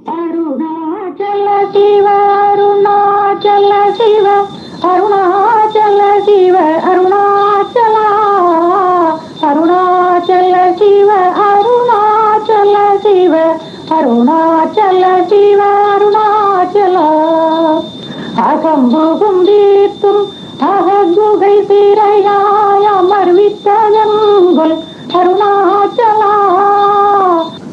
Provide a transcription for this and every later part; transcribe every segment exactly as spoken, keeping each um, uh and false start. Arunachala Shiva, Arunachala Shiva, Arunachala Shiva, Arunachala, Arunachala Shiva, Arunachala Shiva, Arunachala Shiva, Arunachala. Akambogum dittum, ahaggugai sirayaya marvittayangul, Arunachala,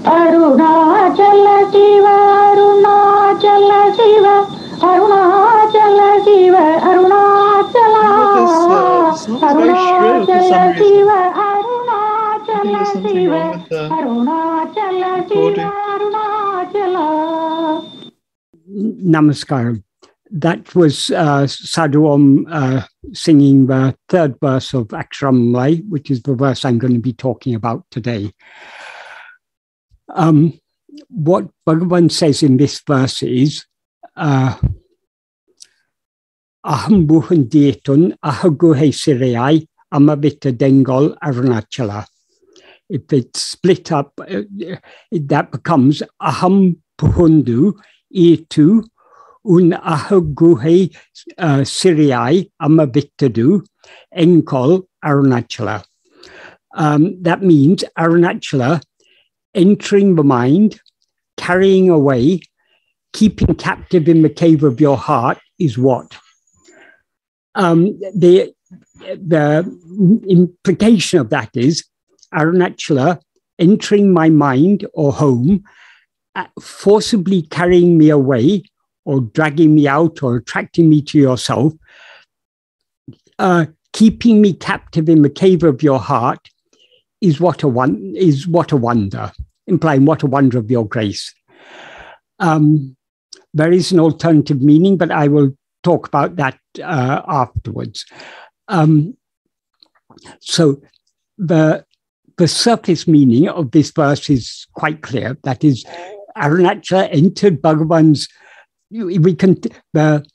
Arunachala Shiva, Arunachala Shiva, Arunachala Shiva, Arunachala, Arunachala Shiva, Arunachala Shiva, Arunachala Shiva, Arunachala. Namaskaram. That was uh, Sadhuom uh, singing the third verse of Aksharamanamalai, which is the verse I'm going to be talking about today. Um, what Bhagavan says in this verse is, Aham buhan dietun ahaguhe sirei amavita dengol arunachala. If it's split up, uh, that becomes Aham buhundu etu un ahaguhe siriai amavitadu enkol Arunachala. Um, that means Arunachala entering the mind, carrying away, keeping captive in the cave of your heart is what? Um, the, the implication of that is Arunachala entering my mind or home, forcibly carrying me away, or dragging me out, or attracting me to yourself, uh, keeping me captive in the cave of your heart is what a one is what a wonder, implying what a wonder of your grace. Um, there is an alternative meaning, but I will talk about that uh, afterwards. Um, so the the surface meaning of this verse is quite clear. That is, Arunachala entered Bhagavan's. We can, the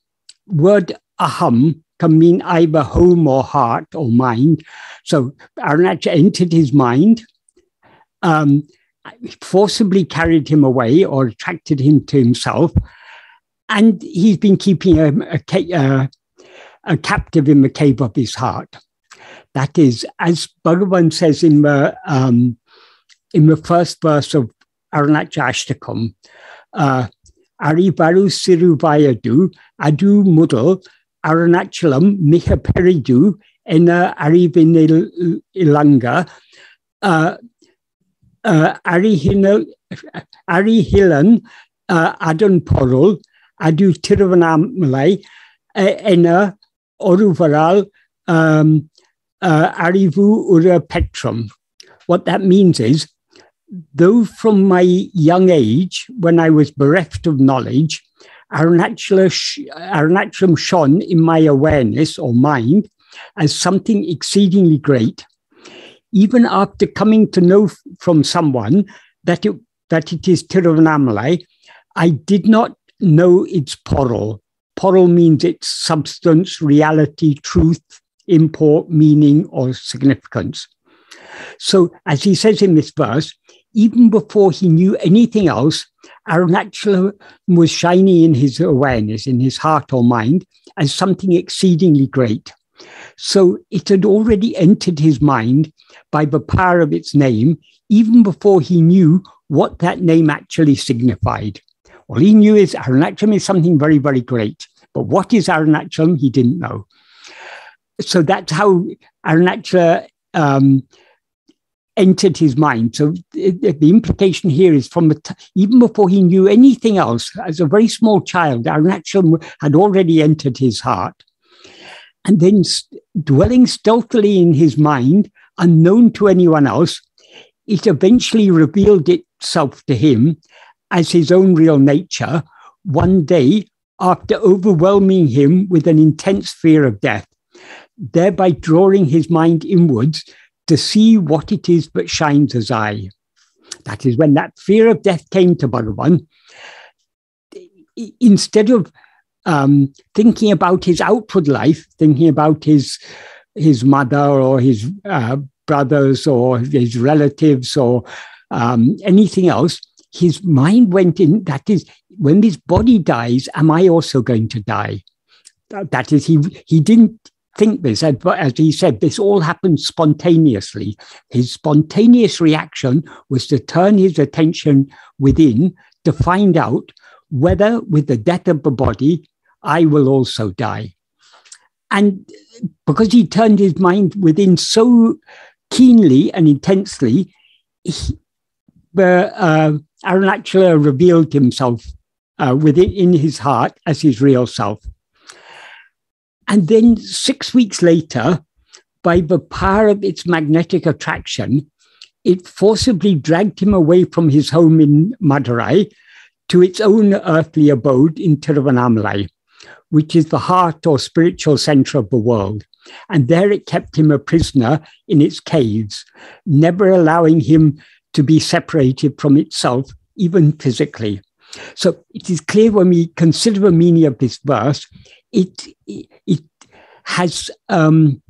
word aham can mean either home or heart or mind. So Arunachala entered his mind, um, forcibly carried him away or attracted him to himself. And he's been keeping him a, a, a, a captive in the cave of his heart. That is, as Bhagavan says in the, um, in the first verse of Arunachala Ashtakam, uh, Arivaru Siruvayadu, Adu Mudal, Arunachalam, Mihaperidu, Ena Arivin Ilanga, Arihilan, Adun Porul, Adu Tiruvannamalai, Ena Oruvaral, Arivu Ura Petrum. What that means is, though from my young age, when I was bereft of knowledge, Arunachala sh Arunachalam shone in my awareness or mind as something exceedingly great. Even after coming to know from someone that it, that it is Tiruvannamalai, I did not know its poral. Poral means its substance, reality, truth, import, meaning, or significance. So, as he says in this verse, even before he knew anything else, Arunachala was shining in his awareness, in his heart or mind, as something exceedingly great. So it had already entered his mind by the power of its name, even before he knew what that name actually signified. All he knew is Arunachalam is something very, very great. But what is Arunachalam, he didn't know. So that's how Arunachala um entered his mind. So the implication here is from the t even before he knew anything else, as a very small child, Arunachala had already entered his heart. And then dwelling stealthily in his mind, unknown to anyone else, it eventually revealed itself to him as his own real nature, one day after overwhelming him with an intense fear of death, thereby drawing his mind inwards to see what it is that shines as I. That is, when that fear of death came to Bhagavan, instead of um, thinking about his outward life, thinking about his, his mother or his uh, brothers or his relatives or um, anything else, his mind went in, that is, when this body dies, am I also going to die? That is, he, he didn't think this, as he said, this all happened spontaneously. His spontaneous reaction was to turn his attention within to find out whether with the death of the body, I will also die. And because he turned his mind within so keenly and intensely, he, uh, uh, Arunachala revealed himself uh, within in his heart as his real self. And then six weeks later, by the power of its magnetic attraction, it forcibly dragged him away from his home in Madurai to its own earthly abode in Tiruvannamalai, which is the heart or spiritual center of the world. And there it kept him a prisoner in its caves, never allowing him to be separated from itself, even physically. So it is clear when we consider the meaning of this verse, it, it, has, um,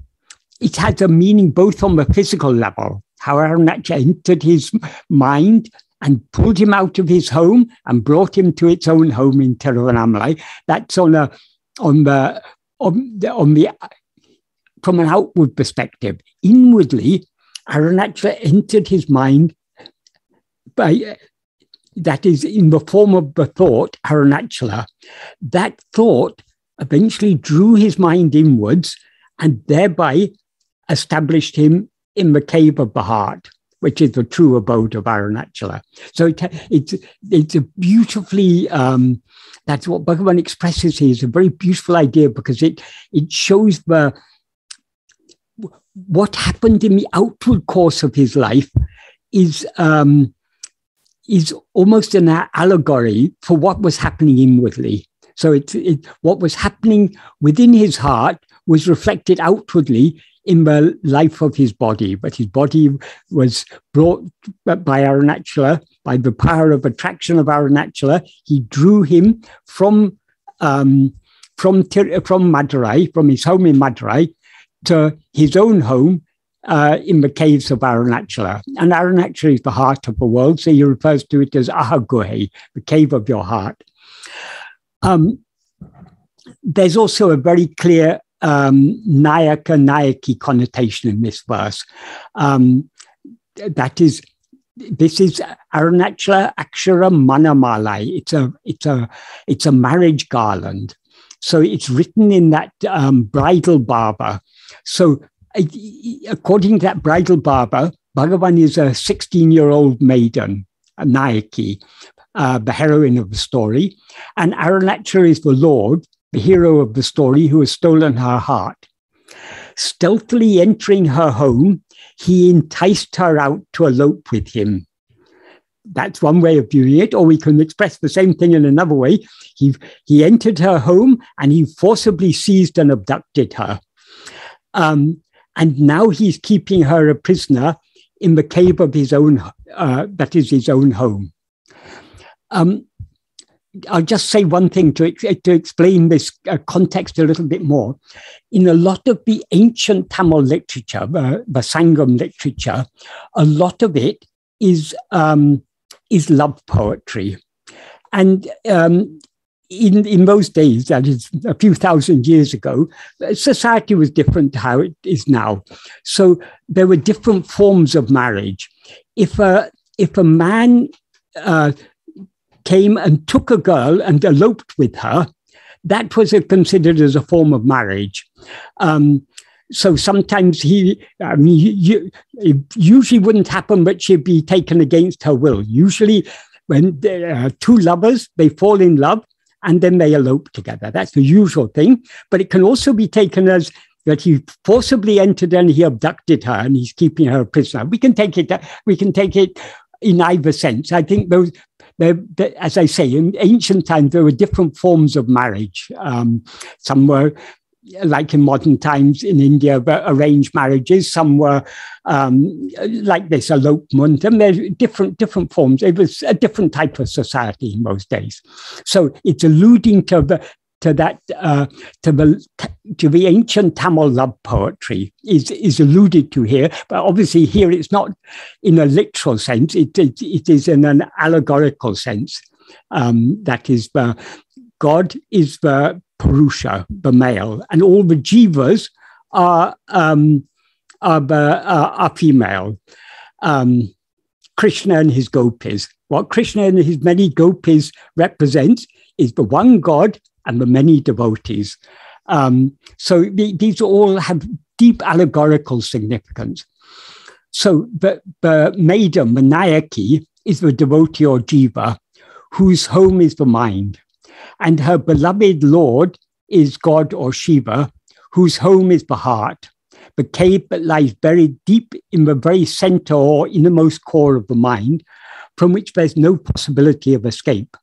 it has a meaning both on the physical level, how Arunachala entered his mind and pulled him out of his home and brought him to its own home in Tiruvannamalai. That's on a on the on the, on the from an outward perspective. Inwardly, Arunachala entered his mind by that is in the form of the thought Arunachala. That thought eventually drew his mind inwards and thereby established him in the cave of the heart, which is the true abode of Arunachala. So it, it's, it's a beautifully, um, that's what Bhagavan expresses here, is a very beautiful idea because it, it shows the, what happened in the outward course of his life is, um, is almost an allegory for what was happening inwardly. So it's, it, what was happening within his heart was reflected outwardly in the life of his body, but his body was brought by Arunachala, by the power of attraction of Arunachala. He drew him from, um, from, from Madurai, from his home in Madurai, to his own home uh, in the caves of Arunachala. And Arunachala is the heart of the world, so he refers to it as Ahaguhe, the cave of your heart. Um, there's also a very clear Um, Nayaka, Nayaki connotation in this verse. Um, that is, this is Arunachala Aksharamanamalai. It's a, it's a, it's a marriage garland. So it's written in that um, bridal barber. So according to that bridal barber, Bhagavan is a sixteen-year-old maiden, a Nayaki, uh, the heroine of the story, and Arunachala is the Lord, the hero of the story, who has stolen her heart. Stealthily entering her home, he enticed her out to elope with him. That's one way of viewing it, or we can express the same thing in another way. He, he entered her home and he forcibly seized and abducted her. Um, and now he's keeping her a prisoner in the cave of his own, uh, that is his own home. Um, I'll just say one thing to, to explain this uh, context a little bit more. In a lot of the ancient Tamil literature, uh, the Sangam literature, a lot of it is, um, is love poetry. And um, in, in those days, that is a few thousand years ago, society was different to how it is now. So there were different forms of marriage. If a, if a man... Uh, came and took a girl and eloped with her, that was considered as a form of marriage. Um, so sometimes he, I mean, you, it usually wouldn't happen, but she'd be taken against her will. Usually when there are two lovers, they fall in love and then they elope together. That's the usual thing. But it can also be taken as that he forcibly entered and he abducted her and he's keeping her a prisoner. We can take it, we can take it in either sense. I think those, as I say, in ancient times, there were different forms of marriage. Um, some were, like in modern times in India, arranged marriages. Some were um, like this, elopement. And there's different, different forms. It was a different type of society in those days. So it's alluding to the, So that uh, to, the, to the ancient Tamil love poetry is, is alluded to here, but obviously here it's not in a literal sense, it, it, it is in an allegorical sense. Um, that is, the, God is the Purusha, the male, and all the jivas are, um, are, the, are, are female. Um, Krishna and his gopis. What Krishna and his many gopis represents is the one God and the many devotees. Um, so the, these all have deep allegorical significance. So the, the maiden, the Nayaki, is the devotee or jiva, whose home is the mind. And her beloved Lord is God or Shiva, whose home is the heart, the cave that lies buried deep in the very center or innermost core of the mind, from which there's no possibility of escape.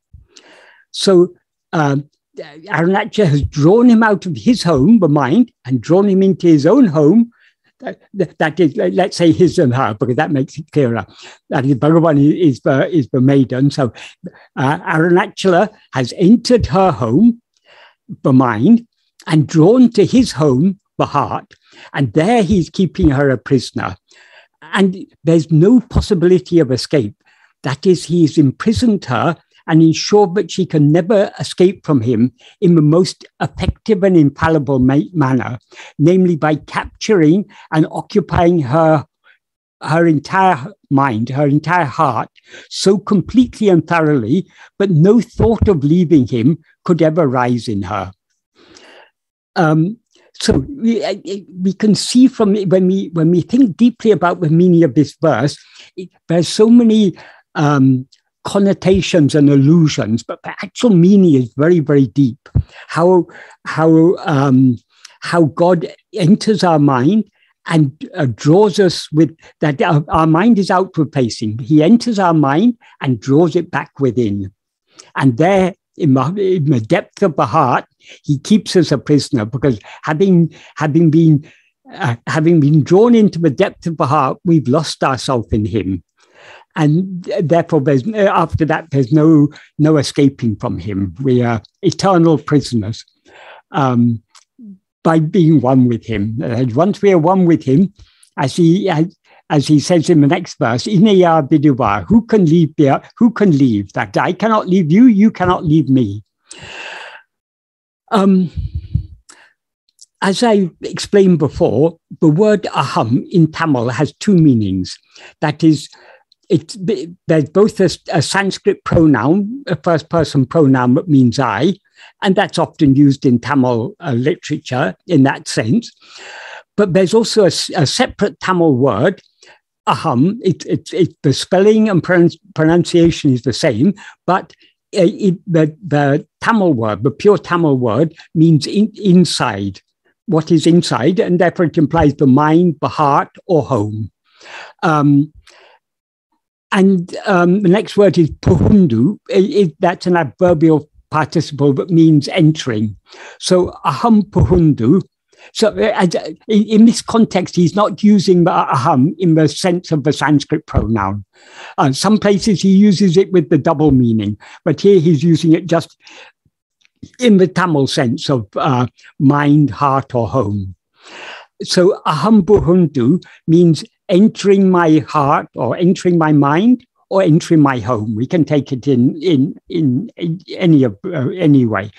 So um, Arunachala has drawn him out of his home, the mind, and drawn him into his own home. That, that is, let's say his and her, because that makes it clearer. That is, Bhagavan is the, is the maiden. So uh, Arunachala has entered her home, the mind, and drawn to his home, the heart. And there he's keeping her a prisoner. And there's no possibility of escape. That is, he's imprisoned her and ensured that she can never escape from him in the most effective and infallible ma manner, namely by capturing and occupying her, her entire mind, her entire heart, so completely and thoroughly, but no thought of leaving him could ever rise in her. Um, so we, we can see from when we, when we think deeply about the meaning of this verse, it, there's so many Um, connotations and allusions, but the actual meaning is very, very deep. How how um, how God enters our mind and uh, draws us with that. Our, our mind is outward facing. He enters our mind and draws it back within, and there, in the, in the depth of the heart, he keeps us a prisoner, because having having been uh, having been drawn into the depth of the heart, we've lost ourselves in him. And therefore, there's, after that, there's no no escaping from him. We are eternal prisoners um, by being one with him. And once we are one with him, as he as, as he says in the next verse, "Inaya biduva," who can leave? Who can leave? That I cannot leave you. You cannot leave me. Um, As I explained before, the word aham in Tamil has two meanings. That is, it's, there's both a, a Sanskrit pronoun, a first-person pronoun that means I, and that's often used in Tamil uh, literature in that sense. But there's also a, a separate Tamil word, aham. It, it, it, the spelling and pronunci pronunciation is the same, but it, it, the, the Tamil word, the pure Tamil word, means in, inside. What is inside, and therefore it implies the mind, the heart, or home. Um, and um, the next word is puhundu. It, it, that's an adverbial participle that means entering. So aham puhundu. So uh, in, in this context, he's not using the aham in the sense of the Sanskrit pronoun. Uh, some places he uses it with the double meaning, but here he's using it just in the Tamil sense of uh, mind, heart, or home. So aham puhundu means entering my heart, or entering my mind, or entering my home. We can take it in in in, in any of uh, any way.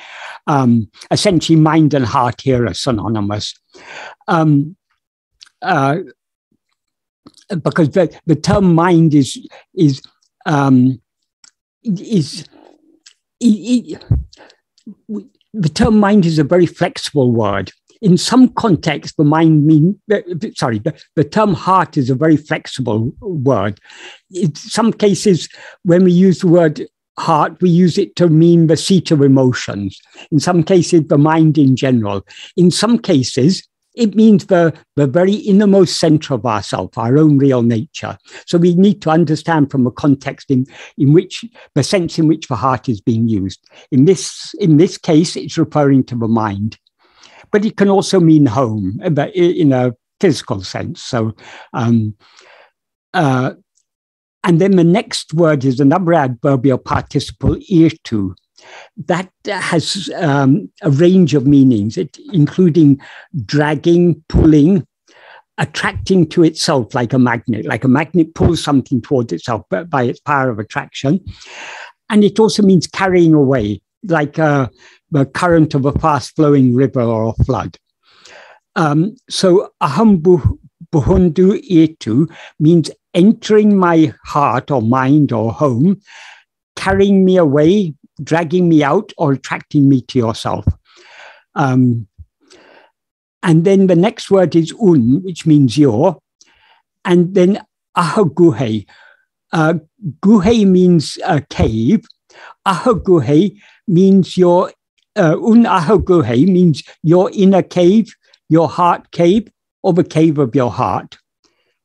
Um, essentially, mind and heart here are synonymous, um, uh, because the, the term mind is is um, is. It, it, The term mind is a very flexible word. In some contexts, the mind mean sorry, the, the term heart is a very flexible word. In some cases, when we use the word heart, we use it to mean the seat of emotions. In some cases, the mind in general. In some cases, it means the, the very innermost center of ourself, our own real nature. So we need to understand from a context in, in which the sense in which the heart is being used. In this, in this case, it's referring to the mind. But it can also mean home, but in a physical sense. So, um, uh, and then the next word is another adverbial participle, irtu, That has um, a range of meanings, it, including dragging, pulling, attracting to itself like a magnet. Like a magnet pulls something towards itself by its power of attraction. And it also means carrying away, like a, a current of a fast-flowing river or a flood. Um, so, aham buhundu etu means entering my heart or mind or home, carrying me away, dragging me out, or attracting me to yourself. Um, and then the next word is un, which means your. And then ahaguhe. Uh, guhe means a cave. Ahaguhe means your, uh, un ahaguhe means your inner cave, your heart cave, or the cave of your heart.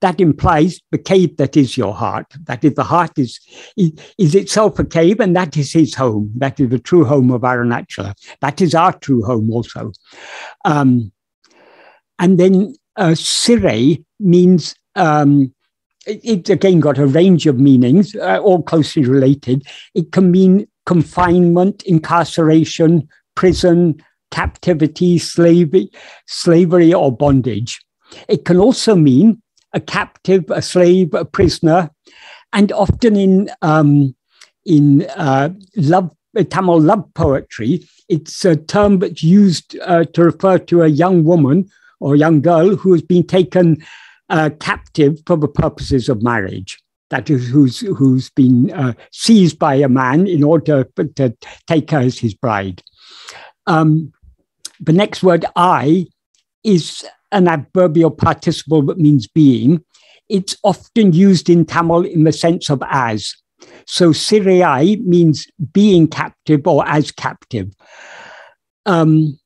That implies the cave that is your heart. That is, the heart is, is, is itself a cave, and that is his home. That is the true home of Arunachala. That is our true home also. Um, and then uh, Sire means, um, it, it's again got a range of meanings, uh, all closely related. It can mean confinement, incarceration, prison, captivity, slavery, slavery or bondage. It can also mean a captive, a slave, a prisoner, and often in um, in uh, love Tamil love poetry, it's a term that's used uh, to refer to a young woman or young girl who has been taken uh, captive for the purposes of marriage. That is, who's who's been uh, seized by a man in order to take her as his bride. Um, the next word, I, is an adverbial participle that means being. It's often used in Tamil in the sense of as. So Siriyai means being captive or as captive. Um,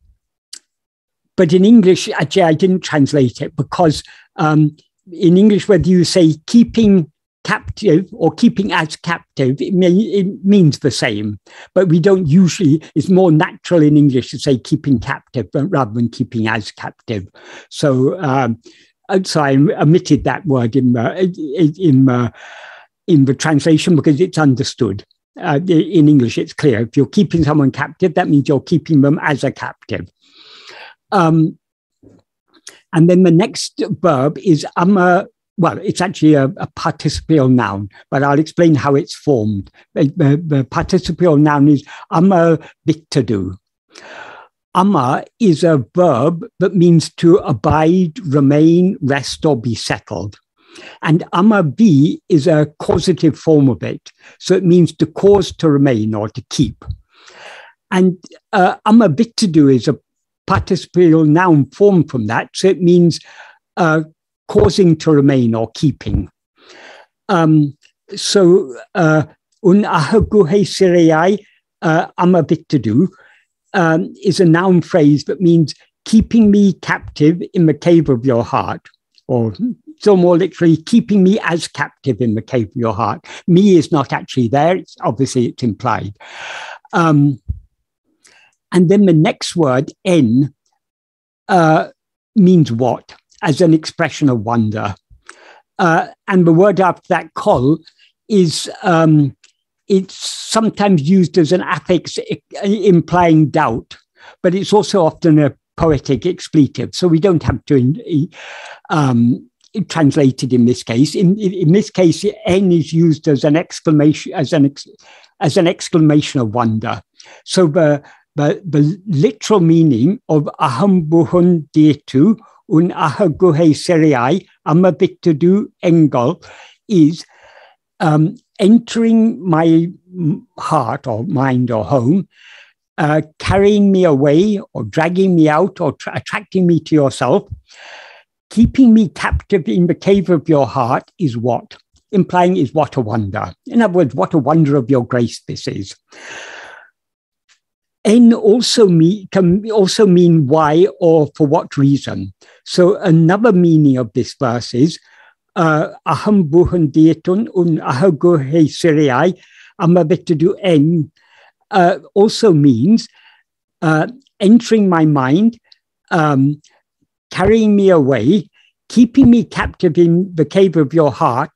but in English, actually, I didn't translate it because um, in English, whether you say keeping captive or keeping as captive, it, may, it means the same. But we don't usually, it's more natural in English to say keeping captive rather than keeping as captive. So, um, so I omitted that word in the, in, the, in the translation because it's understood. Uh, in English, it's clear. If you're keeping someone captive, that means you're keeping them as a captive. Um, and then the next verb is ama. Well, it's actually a, a participial noun, but I'll explain how it's formed. The, the, the participial noun is ama bittadu. Ama is a verb that means to abide, remain, rest, or be settled. And ama bi is a causative form of it. So it means to cause to remain or to keep. And uh, ama bittadu is a participial noun formed from that. So it means uh, causing to remain or keeping. Um, so, un ahaguhe sireyai amabitadu is a noun phrase that means keeping me captive in the cave of your heart, or so more literally, keeping me as captive in the cave of your heart. Me is not actually there, it's, obviously it's implied. Um, and then the next word, en, uh, means what? As an expression of wonder. Uh, and the word after that, kol, is um, it's sometimes used as an affix implying doubt, but it's also often a poetic expletive. So we don't have to um, translate it in this case. In, in this case, en is used as an exclamation, as an ex, as an exclamation of wonder. So the the, the literal meaning of aham buhun detu un ahaguhe seriai amabitadu engol is um, entering my heart or mind or home, uh, carrying me away or dragging me out or attracting me to yourself. Keeping me captive in the cave of your heart is what? Implying is what a wonder. In other words, what a wonder of your grace this is. En also mean, can also mean why or for what reason. So another meaning of this verse is aham buhun dietun un ahaguhe siriyai amabitadu en also means uh, entering my mind, um, carrying me away, keeping me captive in the cave of your heart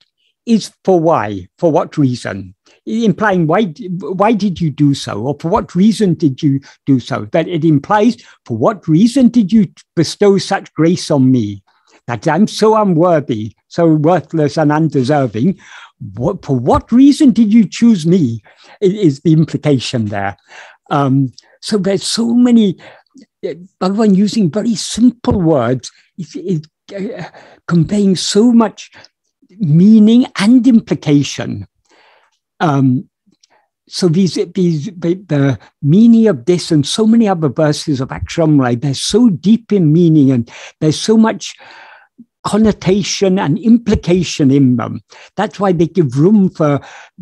is for why, for what reason. implying why, why did you do so, or for what reason did you do so? That it implies, for what reason did you bestow such grace on me, that I'm so unworthy, so worthless and undeserving? What, for what reason did you choose me, is the implication there. Um, so there's so many, Bhagavan using very simple words, is, is uh, conveying so much meaning and implication. Um, so these, these the, the meaning of this and so many other verses of Aksharamanamalai, they're so deep in meaning and there's so much connotation and implication in them. That's why they give room for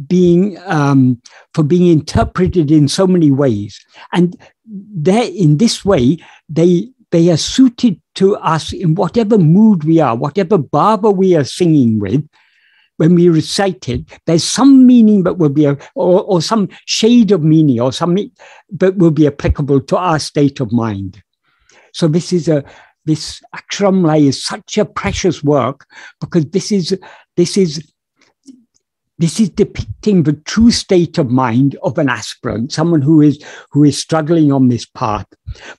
being um, for being interpreted in so many ways. And there, in this way, they they are suited to us in whatever mood we are, whatever bhava we are singing with. When we recite it, there's some meaning that will be, a, or, or some shade of meaning, or some that will be applicable to our state of mind. So this is a. This Aksharamanamalai is such a precious work, because this is this is this is depicting the true state of mind of an aspirant, someone who is who is struggling on this path.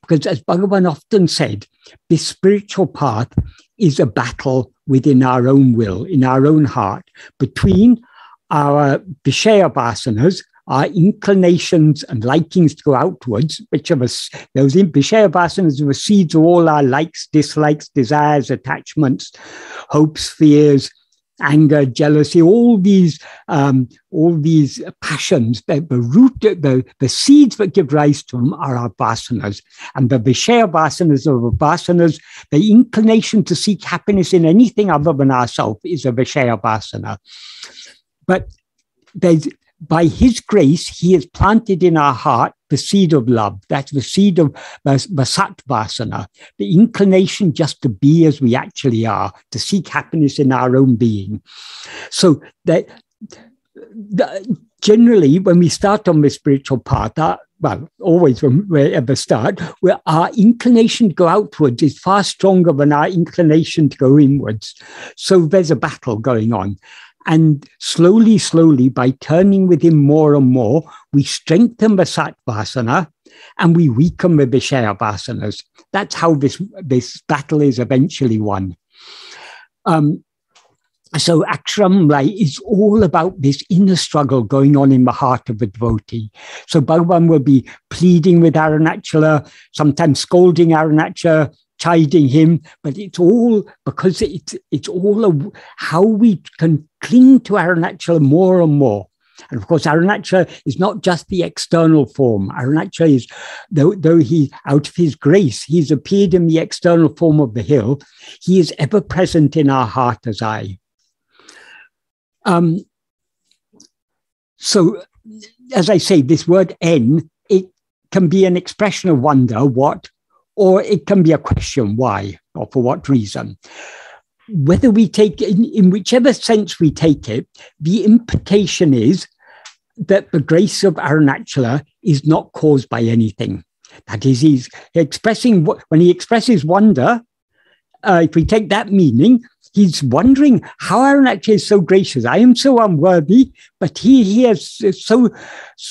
Because as Bhagavan often said, this spiritual path is a battle within our own will, in our own heart, between our Vishaya Vasanas, our inclinations and likings to go outwards, which of us, those in Vishaya Vasanas are the seeds of all our likes, dislikes, desires, attachments, hopes, fears, anger, jealousy, all these, um, all these passions, the, the root, the, the seeds that give rise to them are our Vasanas. And the Vishaya Vasanas are the Vasanas, the inclination to seek happiness in anything other than ourselves is a Vishaya Vasana. But there's, by his grace, he has planted in our heart the seed of love. That's the seed of Sat-vasana, the inclination just to be as we actually are, to seek happiness in our own being. So that, that generally, when we start on the spiritual path, our, well, always from wherever start, where our inclination to go outwards is far stronger than our inclination to go inwards. So there's a battle going on. And slowly, slowly, by turning within more and more, we strengthen the Satvasana and we weaken the Vishaya Vasanas. That's how this, this battle is eventually won. Um, so Aksharamanamalai is all about this inner struggle going on in the heart of the devotee. So Bhagavan will be pleading with Arunachala, sometimes scolding Arunachala, chiding him, but it's all because it's it's all a, how we can cling to Arunachala more and more. And of course, Arunachala is not just the external form. Arunachala is, though, though he, out of his grace, he's appeared in the external form of the hill, he is ever present in our heart as I. Um, so, as I say, this word N, it can be an expression of wonder, what? Or it can be a question, why, or for what reason. Whether we take, in, in whichever sense we take it, the implication is that the grace of Arunachala is not caused by anything. That is, he's expressing, when he expresses wonder, uh, if we take that meaning, he's wondering how Arunachala is so gracious. I am so unworthy, but he, he has so,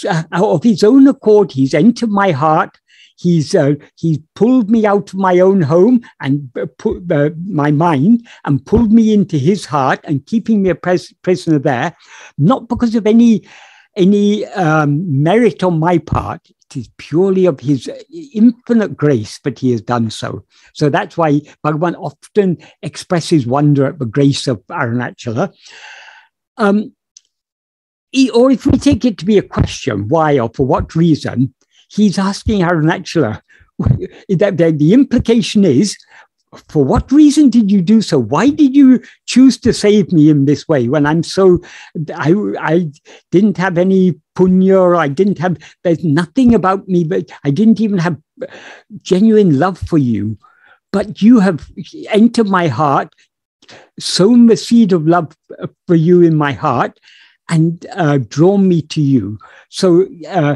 uh, of his own accord, he's entered my heart. He's uh, he's pulled me out of my own home and uh, put, uh, my mind and pulled me into his heart and keeping me a pres prisoner there, not because of any any um, merit on my part. It is purely of his infinite grace that he has done so. So that's why Bhagavan often expresses wonder at the grace of Arunachala. Um, he, or if we take it to be a question, why or for what reason, he's asking Arunachala, the, the implication is, for what reason did you do so? Why did you choose to save me in this way when I'm so, I, I didn't have any punya, or I didn't have, there's nothing about me, but I didn't even have genuine love for you. But you have entered my heart, sown the seed of love for you in my heart, and uh, drawn me to you. So, uh,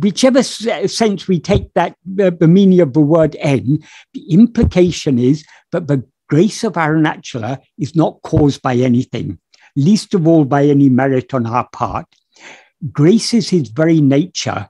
whichever sense we take that, the, the meaning of the word N, the implication is that the grace of Arunachala is not caused by anything. least of all by any merit on our part. Grace is his very nature,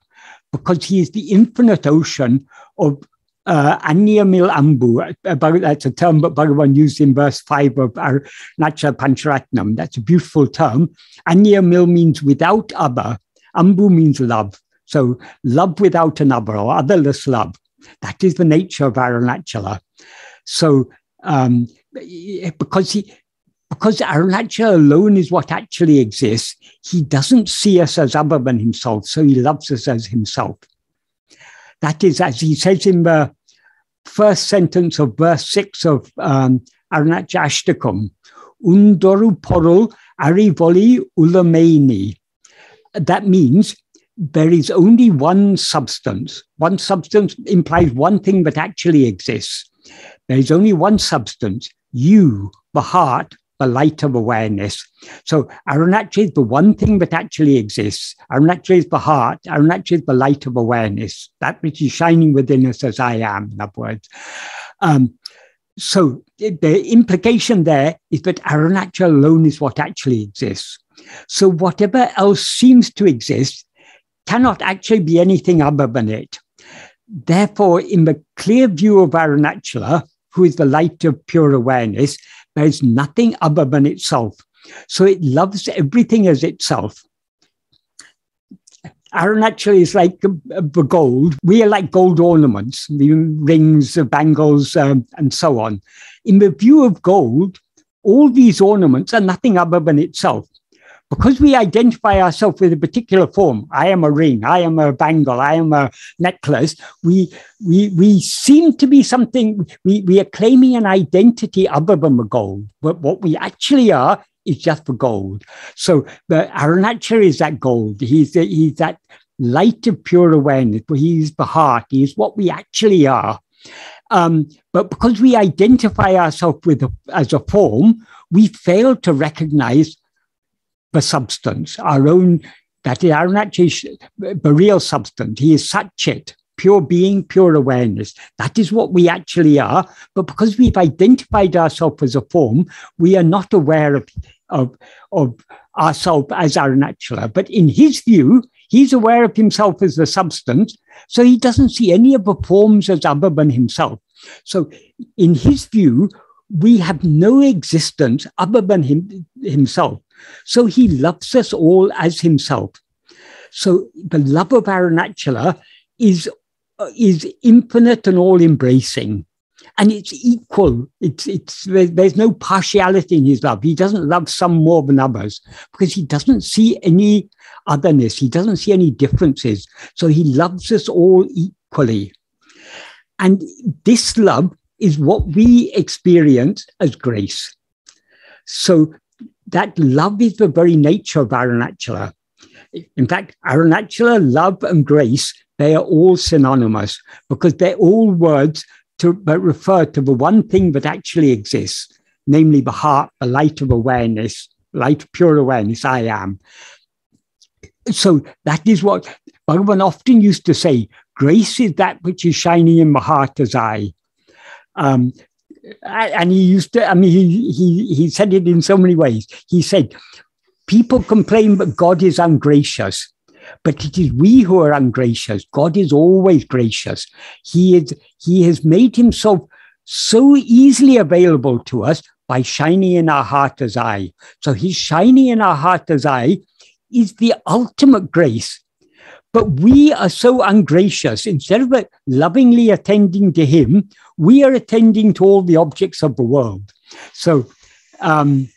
because he is the infinite ocean of Uh, Anyamil Ambu, that's a term that Bhagavan used in verse five of Arunachala Pancharatnam. That's a beautiful term. Anyamil means without other. Ambu means love. So love without another, or otherless love. That is the nature of Arunachala. So um, because he, because Arunachala alone is what actually exists, he doesn't see us as other than himself. So he loves us as himself. That is, as he says in the first sentence of verse six of um, Arunachala Ashtakam, Undoru Porul Arivoli Ulameini. That means there is only one substance. One substance implies one thing that actually exists. There is only one substance, you, the heart, the light of awareness. So Arunachala is the one thing that actually exists. Arunachala is the heart. Arunachala is the light of awareness, that which is shining within us as I am, in other words. Um, so the implication there is that Arunachala alone is what actually exists. So whatever else seems to exist cannot actually be anything other than it. Therefore, in the clear view of Arunachala, who is the light of pure awareness, there is nothing other than itself. So it loves everything as itself. Arunachala is like the gold. We are like gold ornaments, the rings, the bangles, um, and so on. In the view of gold, all these ornaments are nothing other than itself. Because we identify ourselves with a particular form, I am a ring, I am a bangle, I am a necklace, we, we, we seem to be something, we, we are claiming an identity other than the gold. But what we actually are is just the gold. So the Arunachala is that gold. He's, the, he's that light of pure awareness. He's the heart. He's what we actually are. Um, but because we identify ourselves with a, as a form, we fail to recognize the substance, our own, that is Arunachala, the real substance. He is Satchit, pure being, pure awareness. That is what we actually are. But because we've identified ourselves as a form, we are not aware of, of, of ourselves as Arunachala. But in his view, he's aware of himself as the substance, so he doesn't see any of the forms as other than himself. So in his view, we have no existence other than him, himself. So he loves us all as himself. So the love of Arunachala is, is infinite and all-embracing. And it's equal. It's, it's, there's no partiality in his love. He doesn't love some more than others because he doesn't see any otherness. He doesn't see any differences. So he loves us all equally. And this love is what we experience as grace. So that love is the very nature of Arunachala. In fact, Arunachala, love and grace, they are all synonymous because they're all words to, that refer to the one thing that actually exists, namely the heart, the light of awareness, light of pure awareness, I am. So that is what Bhagavan often used to say, grace is that which is shining in my heart as I. Um, And he used to, I mean, he, he, he said it in so many ways. He said, people complain that God is ungracious, but it is we who are ungracious. God is always gracious. He, is, he has made himself so easily available to us by shining in our heart as I. So his shining in our heart as I is the ultimate grace. But we are so ungracious. Instead of lovingly attending to him, we are attending to all the objects of the world. So um,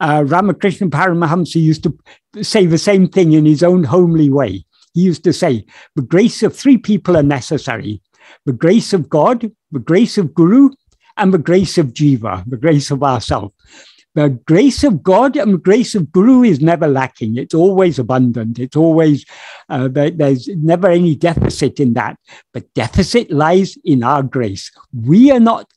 uh, Ramakrishna Paramahamsa used to say the same thing in his own homely way. He used to say, the grace of three people are necessary. The grace of God, the grace of Guru, and the grace of Jiva, the grace of ourself. The grace of God and the grace of Guru is never lacking. It's always abundant. It's always, uh, there, there's never any deficit in that. But deficit lies in our grace. We are not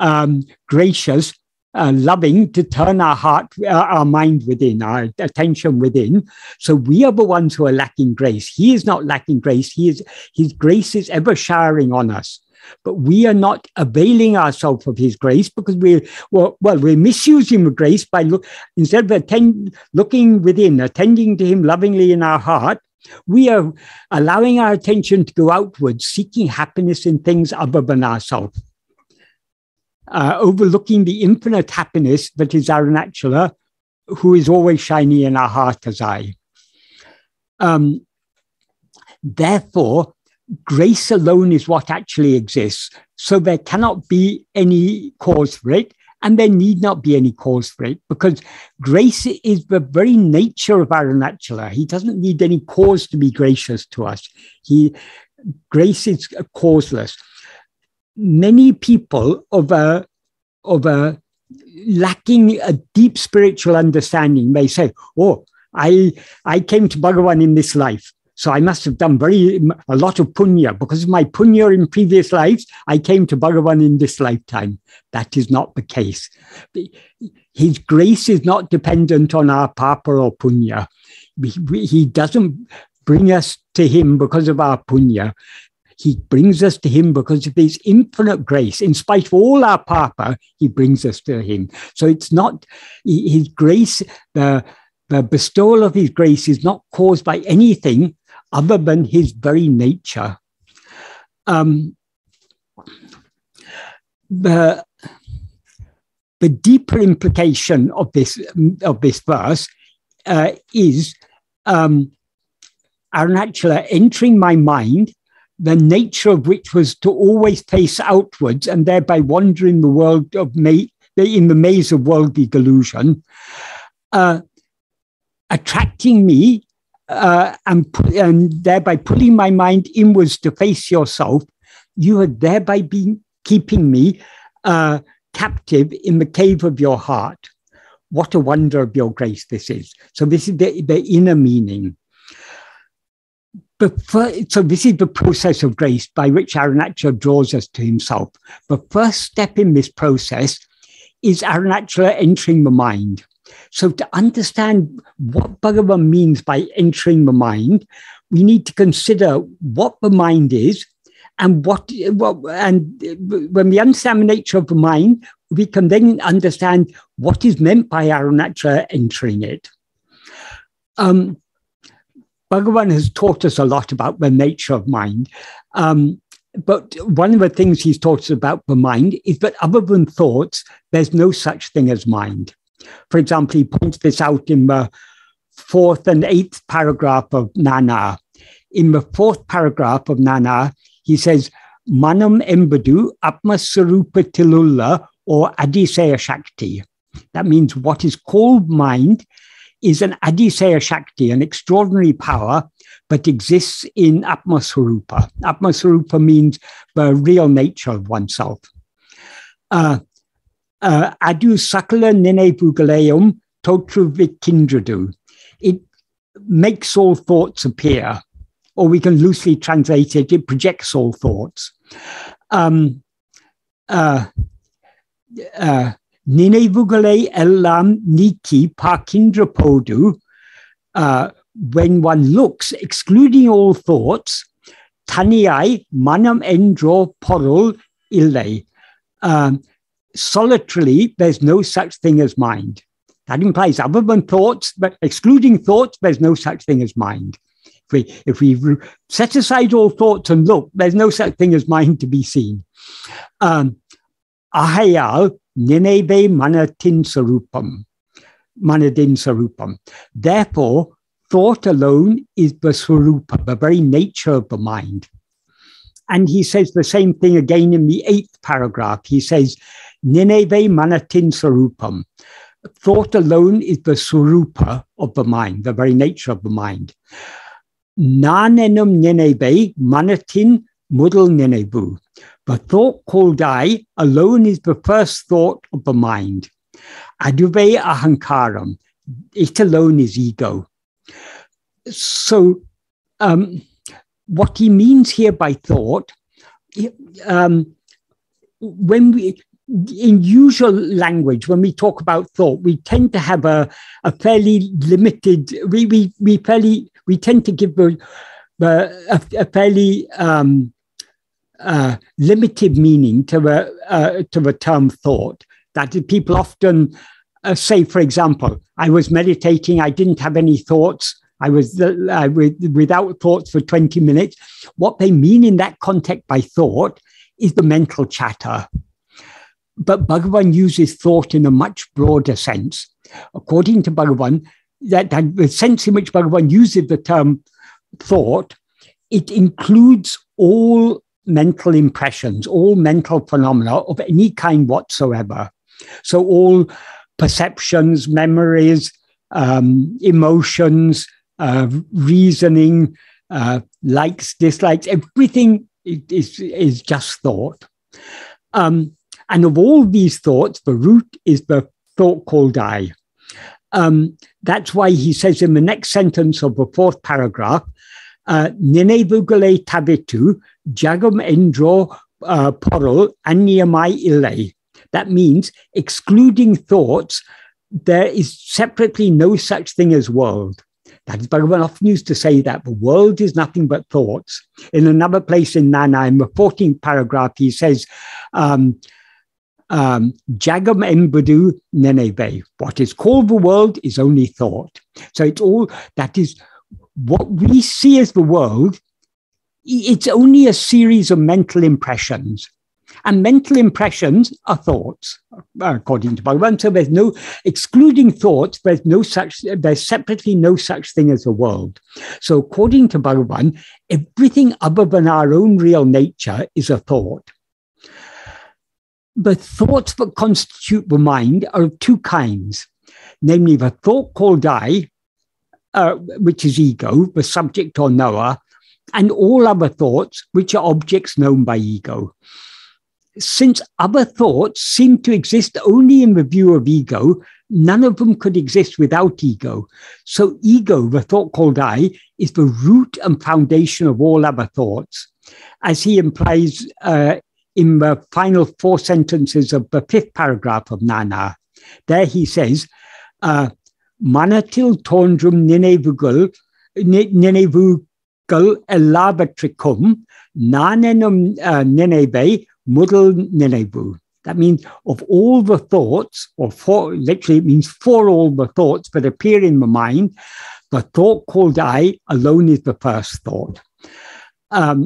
um, gracious, uh, loving to turn our heart, uh, our mind within, our attention within. So we are the ones who are lacking grace. He is not lacking grace. He is, his grace is ever showering on us. but we are not availing ourselves of his grace because we're, well, well we're misusing grace by, look, instead of attend, looking within, attending to him lovingly in our heart, we are allowing our attention to go outwards, seeking happiness in things other than ourselves, uh, overlooking the infinite happiness that is Arunachala, who is always shining in our heart as I. Um, therefore, grace alone is what actually exists. So there cannot be any cause for it, and there need not be any cause for it, because grace is the very nature of Arunachala. He doesn't need any cause to be gracious to us. He, grace is causeless. Many people of a, of a lacking a deep spiritual understanding may say, oh, I, I came to Bhagavan in this life, so I must have done very a lot of punya. Because of my punya in previous lives, I came to Bhagavan in this lifetime. That is not the case. His grace is not dependent on our papa or punya. He doesn't bring us to him because of our punya. He brings us to him because of his infinite grace. In spite of all our papa, he brings us to him. So it's not his grace, the, the bestowal of his grace is not caused by anything other than his very nature. Um, the, the deeper implication of this, of this verse uh, is um, Arunachala entering my mind, the nature of which was to always face outwards and thereby wander in the world of ma in the maze of worldly delusion, uh, attracting me, Uh, and, and thereby pulling my mind inwards to face yourself, you are thereby being, keeping me uh, captive in the cave of your heart. What a wonder of your grace this is. So this is the, the inner meaning. Before, so this is the process of grace by which Arunachala draws us to himself. The first step in this process is Arunachala entering the mind. So to understand what Bhagavan means by entering the mind, we need to consider what the mind is, and what, what and when we understand the nature of the mind, we can then understand what is meant by Arunachala entering it. Um, Bhagavan has taught us a lot about the nature of mind, um, but one of the things he's taught us about the mind is that other than thoughts, there's no such thing as mind. For example, he points this out in the fourth and eighth paragraph of Nan Yar. In the fourth paragraph of Nan Yar, he says, Manam Embadu Atma Sarupa Tilulla or Adisaya Shakti. That means what is called mind is an Adisaya Shakti, an extraordinary power, but exists in Atma Sarupa. Atma Sarupa means the real nature of oneself. Uh, Adu sakala nene bugaleum totru vikindradu. It makes all thoughts appear, or we can loosely translate it, it projects all thoughts. Um, uh, uh, nene bugale elam niki parkindrapodu. When one looks, excluding all thoughts, taniai manam endro porul illai. Solitarily, there's no such thing as mind. That implies other than thoughts, but excluding thoughts, there's no such thing as mind. If we, if we set aside all thoughts and look, there's no such thing as mind to be seen. Ahayal nineve manatin sarupam, manadin sarupam. Therefore, thought alone is the sarupa, the very nature of the mind. And he says the same thing again in the eighth paragraph. He says, Nineve manatin sarupam. Thought alone is the sarupa of the mind, the very nature of the mind. Nanenum nineve manatin mudal ninevu. The thought called I alone is the first thought of the mind. Aduve ahankaram. It alone is ego. So, um, what he means here by thought, um, when we, in usual language, when we talk about thought, we tend to have a, a fairly limited, we, we, we fairly, we tend to give a, a, a fairly um, uh, limited meaning to the, uh, to the term thought. That is, people often uh, say, for example, I was meditating, I didn't have any thoughts, I was uh, I, without thoughts for twenty minutes. What they mean in that context by thought is the mental chatter. But Bhagavan uses thought in a much broader sense. According to Bhagavan, that, that the sense in which Bhagavan uses the term thought, it includes all mental impressions, all mental phenomena of any kind whatsoever. So all perceptions, memories, um, emotions, uh, reasoning, uh, likes, dislikes, everything is, is just thought. Um, And of all these thoughts, the root is the thought called I. Um, that's why he says in the next sentence of the fourth paragraph, Ninevugale tabitu jagam endro porol anyamai illai. That means, excluding thoughts, there is separately no such thing as world. That is, Bhagavan often used to say that the world is nothing but thoughts. In another place in Nana, in the fourteenth paragraph, he says, um, Um, Jagam Embudu Nenebe. What is called the world is only thought. So it's all, that is, what we see as the world, it's only a series of mental impressions. And mental impressions are thoughts, according to Bhagavan. So there's no, excluding thoughts, there's no such, there's separately no such thing as a world. So according to Bhagavan, everything other than our own real nature is a thought. The thoughts that constitute the mind are of two kinds, namely the thought called I, uh, which is ego, the subject or knower, and all other thoughts, which are objects known by ego. Since other thoughts seem to exist only in the view of ego, none of them could exist without ego. So ego, the thought called I, is the root and foundation of all other thoughts. As he implies uh, in the final four sentences of the fifth paragraph of Nana, there he says, uh, Manatil tondrum ninevugal, ninevugal elabatricum, nanenum nineve, mudal ninevu. That means, of all the thoughts, or for, literally it means for all the thoughts that appear in the mind, the thought called I alone is the first thought. Um,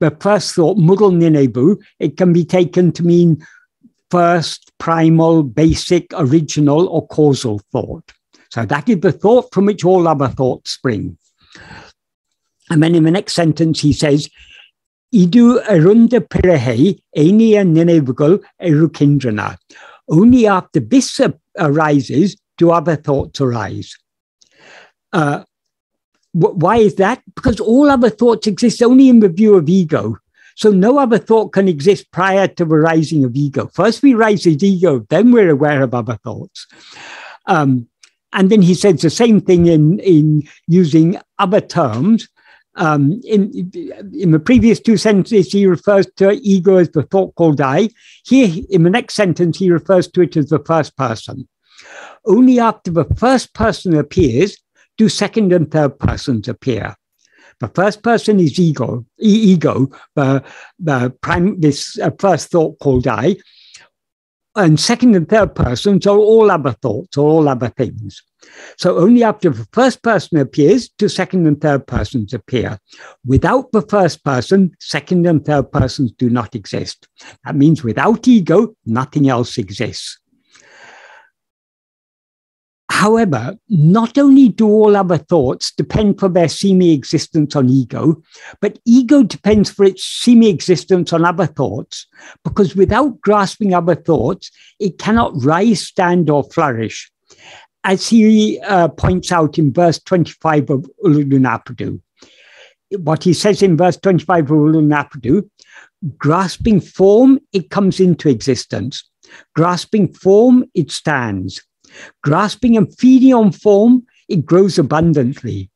The first thought, mudal ninevu, it can be taken to mean first, primal, basic, original, or causal thought. So that is the thought from which all other thoughts spring. And then in the next sentence, he says, Idu erunda pirehei enia ninevugal erukindrana. Only after this arises do other thoughts arise. Uh, Why is that? Because all other thoughts exist only in the view of ego. So no other thought can exist prior to the rising of ego. First we rise as ego, then we're aware of other thoughts. Um, and then he says the same thing in, in using other terms. Um, in, in the previous two sentences, he refers to ego as the thought called I. Here, in the next sentence, he refers to it as the first person. Only after the first person appears do second and third persons appear. The first person is ego, e ego, the, the prime, this uh, first thought called I, and second and third persons are all other thoughts, or all other things. So only after the first person appears do second and third persons appear. Without the first person, second and third persons do not exist. That means without ego, nothing else exists. However, not only do all other thoughts depend for their semi-existence on ego, but ego depends for its semi-existence on other thoughts, because without grasping other thoughts, it cannot rise, stand, or flourish. As he uh, points out in verse twenty-five of Ulladu Narpadu, what he says in verse twenty-five of Ulladu Narpadu, grasping form, it comes into existence. Grasping form, it stands. Grasping and feeding on form, it grows abundantly.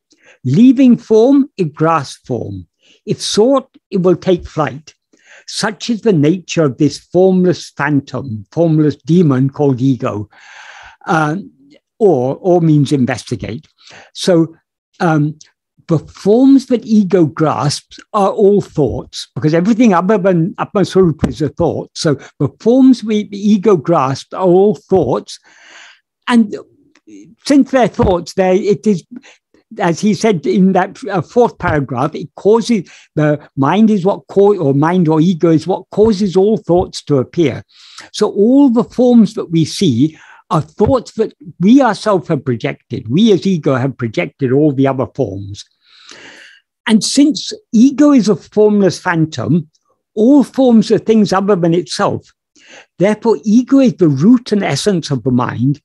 Leaving form, it grasps form. If sought, it will take flight. Such is the nature of this formless phantom, formless demon called ego, uh, or, or means investigate. So um, forms that ego grasps are all thoughts, because everything other than Atmaswarupa is a thought. So the forms we the ego grasps are all thoughts. And since they're thoughts, they, it is, as he said in that uh, fourth paragraph, it causes, the mind is what cause, or mind or ego is what causes all thoughts to appear. So all the forms that we see are thoughts that we ourselves have projected. We as ego have projected all the other forms. And since ego is a formless phantom, all forms are things other than itself. Therefore, ego is the root and essence of the mind,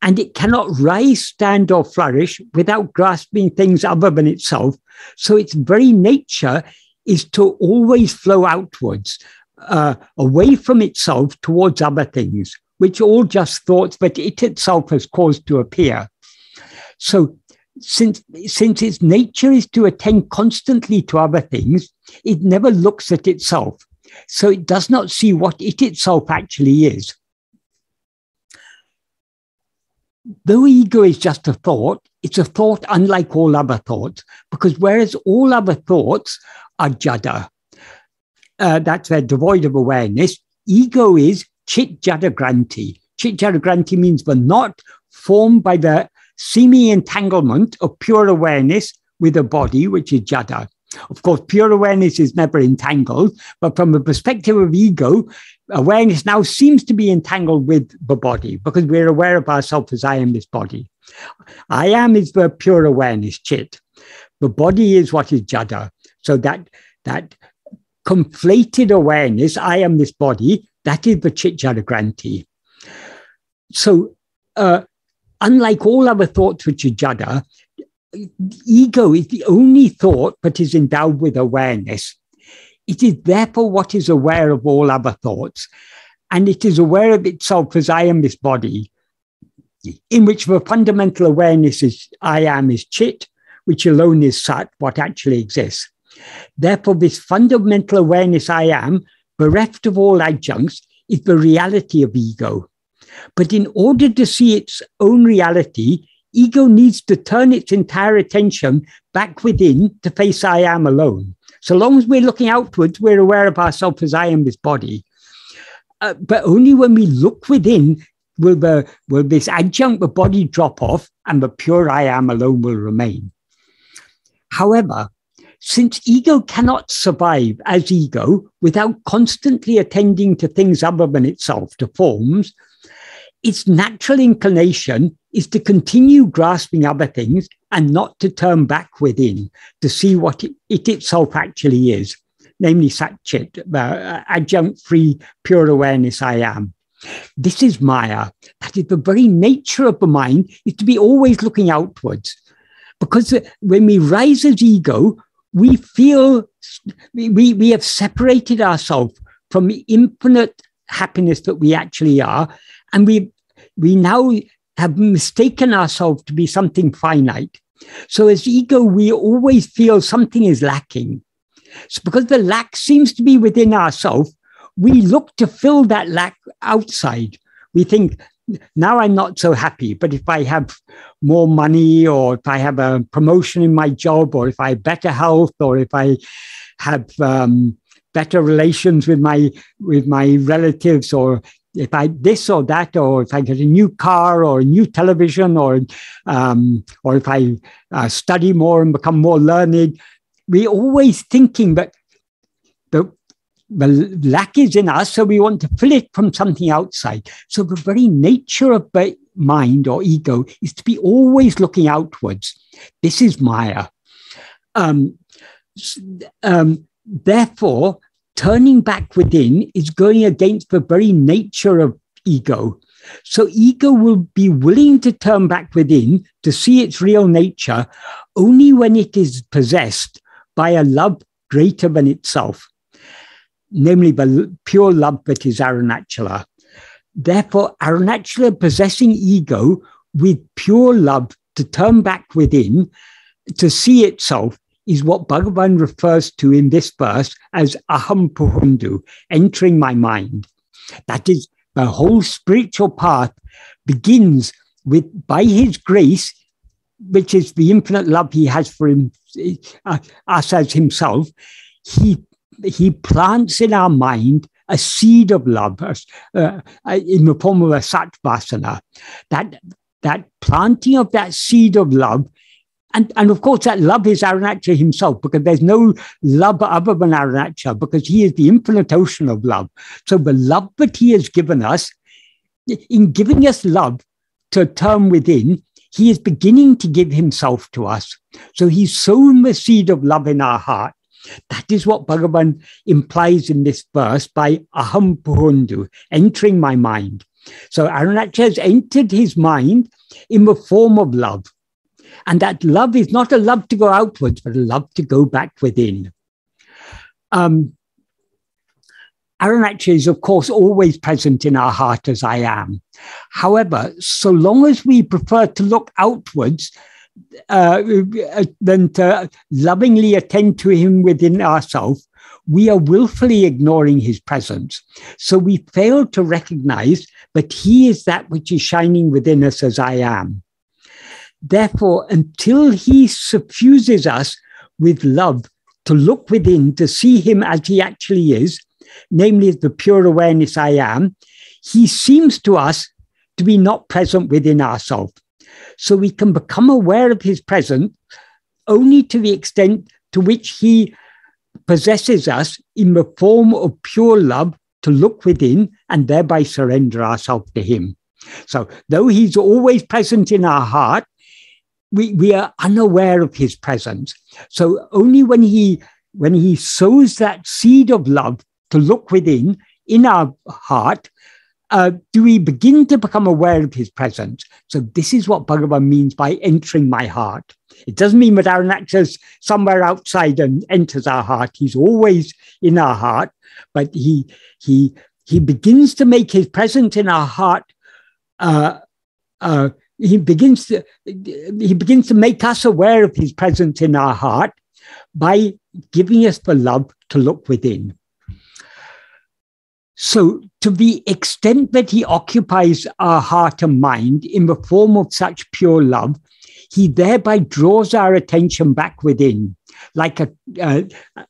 and it cannot rise, stand, or flourish without grasping things other than itself. So its very nature is to always flow outwards, uh, away from itself towards other things, which are all just thoughts that it itself has caused to appear. So since, since its nature is to attend constantly to other things, it never looks at itself. So it does not see what it itself actually is. Though ego is just a thought, it's a thought unlike all other thoughts, because whereas all other thoughts are jada, uh, that's they're devoid of awareness, ego is chit jada granti. Chit jada granti means we're not formed by the seeming entanglement of pure awareness with a body, which is jada. Of course, pure awareness is never entangled, but from the perspective of ego, awareness now seems to be entangled with the body, because we're aware of ourselves as I am this body. I am is the pure awareness, chit. The body is what is jada. So that, that conflated awareness, I am this body, that is the chit jada granti. So uh, unlike all other thoughts which are jada, ego is the only thought that is endowed with awareness. It is therefore what is aware of all other thoughts, and it is aware of itself as I am this body, in which the fundamental awareness is I am is chit, which alone is sat, what actually exists. Therefore, this fundamental awareness I am, bereft of all adjuncts, is the reality of ego. But in order to see its own reality, ego needs to turn its entire attention back within to face I am alone. So long as we're looking outwards, we're aware of ourselves as I am this body. Uh, but only when we look within will, the, will this adjunct, the body, drop off and the pure I am alone will remain. However, since ego cannot survive as ego without constantly attending to things other than itself, to forms, its natural inclination is to continue grasping other things and not to turn back within to see what it, it itself actually is, namely Satchit, uh, adjunct-free, pure awareness I am. This is Maya. That is the very nature of the mind, is to be always looking outwards. Because when we rise as ego, we feel we, we have separated ourselves from the infinite happiness that we actually are, and we we now have mistaken ourselves to be something finite. So as ego, we always feel something is lacking. So because the lack seems to be within ourselves, we look to fill that lack outside. We think, now I'm not so happy, but if I have more money, or if I have a promotion in my job, or if I have better health, or if I have um, better relations with my, with my relatives, or if I this or that, or if I get a new car or a new television, or um, or if I uh, study more and become more learned, we're always thinking that the, the lack is in us, so we want to fill it from something outside. So the very nature of the mind or ego is to be always looking outwards. This is Maya. Um, um, therefore, turning back within is going against the very nature of ego. So ego will be willing to turn back within to see its real nature only when it is possessed by a love greater than itself, namely the pure love that is Arunachala. Therefore, Arunachala possessing ego with pure love to turn back within to see itself is what Bhagavan refers to in this verse as aham puhundu, entering my mind. That is, the whole spiritual path begins with, by his grace, which is the infinite love he has for him, uh, us as himself, he, he plants in our mind a seed of love uh, in the form of a sattvasana. That, that planting of that seed of love, and, and of course that love is Arunachala himself, because there's no love other than Arunachala, because he is the infinite ocean of love. So the love that he has given us, in giving us love to turn within, he is beginning to give himself to us. So he's sown the seed of love in our heart. That is what Bhagavan implies in this verse by aham puhundu, entering my mind. So Arunachala has entered his mind in the form of love. And that love is not a love to go outwards, but a love to go back within. Um, Arunachala is, of course, always present in our heart as I am. However, so long as we prefer to look outwards uh, than to lovingly attend to him within ourselves, we are willfully ignoring his presence. So we fail to recognize that he is that which is shining within us as I am. Therefore, until he suffuses us with love to look within, to see him as he actually is, namely the pure awareness I am, he seems to us to be not present within ourselves. So we can become aware of his presence only to the extent to which he possesses us in the form of pure love to look within and thereby surrender ourselves to him. So though he's always present in our heart, we, we are unaware of his presence. So only when he, when he sows that seed of love to look within, in our heart, uh, do we begin to become aware of his presence? So this is what Bhagavan means by entering my heart. It doesn't mean that Arunachala is somewhere outside and enters our heart. He's always in our heart, but he, he, he begins to make his presence in our heart. Uh, uh, he, begins to, he begins to make us aware of his presence in our heart by giving us the love to look within. So to the extent that he occupies our heart and mind in the form of such pure love, he thereby draws our attention back within, like a, uh,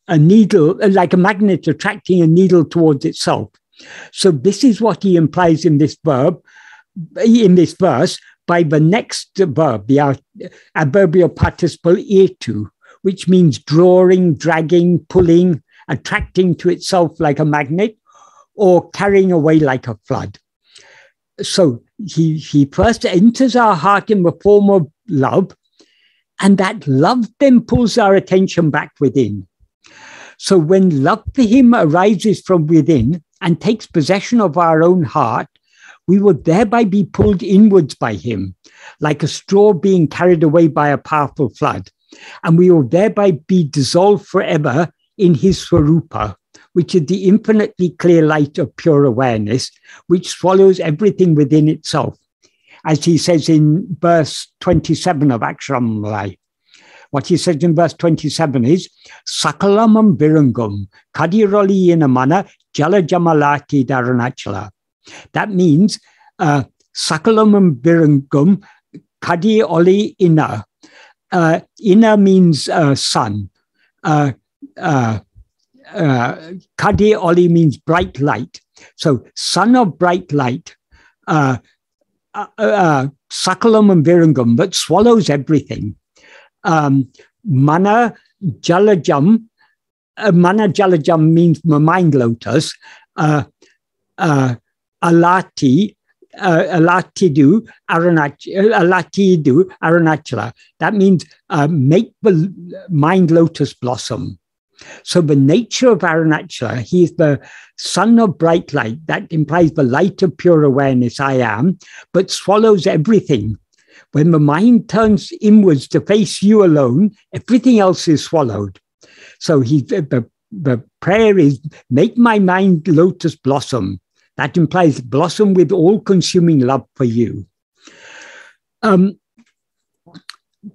a needle, like a magnet attracting a needle towards itself. So this is what he implies in this verb, in this verse, by the next verb, the adverbial participle etu, which means drawing, dragging, pulling, attracting to itself like a magnet, or carrying away like a flood. So he, he first enters our heart in the form of love, and that love then pulls our attention back within. So when love for him arises from within and takes possession of our own heart, we will thereby be pulled inwards by him, like a straw being carried away by a powerful flood. And we will thereby be dissolved forever in his swarupa, which is the infinitely clear light of pure awareness, which swallows everything within itself, as he says in verse twenty-seven of Aksharamanamalai. What he says in verse twenty-seven is, Sakalamam virangum, kadiroli inamana, jalajamalati darunachala. That means, uh, Sakalamam virangum, kadiroli ina. Uh, ina means uh, sun. Uh, uh, Uh, Kadi Oli means bright light. So, son of bright light, uh, uh, uh, Sakalam and Virangam, that swallows everything. Um, mana Jalajam, uh, Mana Jalajam means my mind lotus. Uh, uh, alati, uh, Alatidu, Arunach, Alatidu, Arunachala. That means uh, make the mind lotus blossom. So the nature of Arunachala, he is the sun of bright light, that implies the light of pure awareness I am, but swallows everything. When the mind turns inwards to face you alone, everything else is swallowed. So he, the, the prayer is, make my mind lotus blossom. That implies blossom with all-consuming love for you. Um,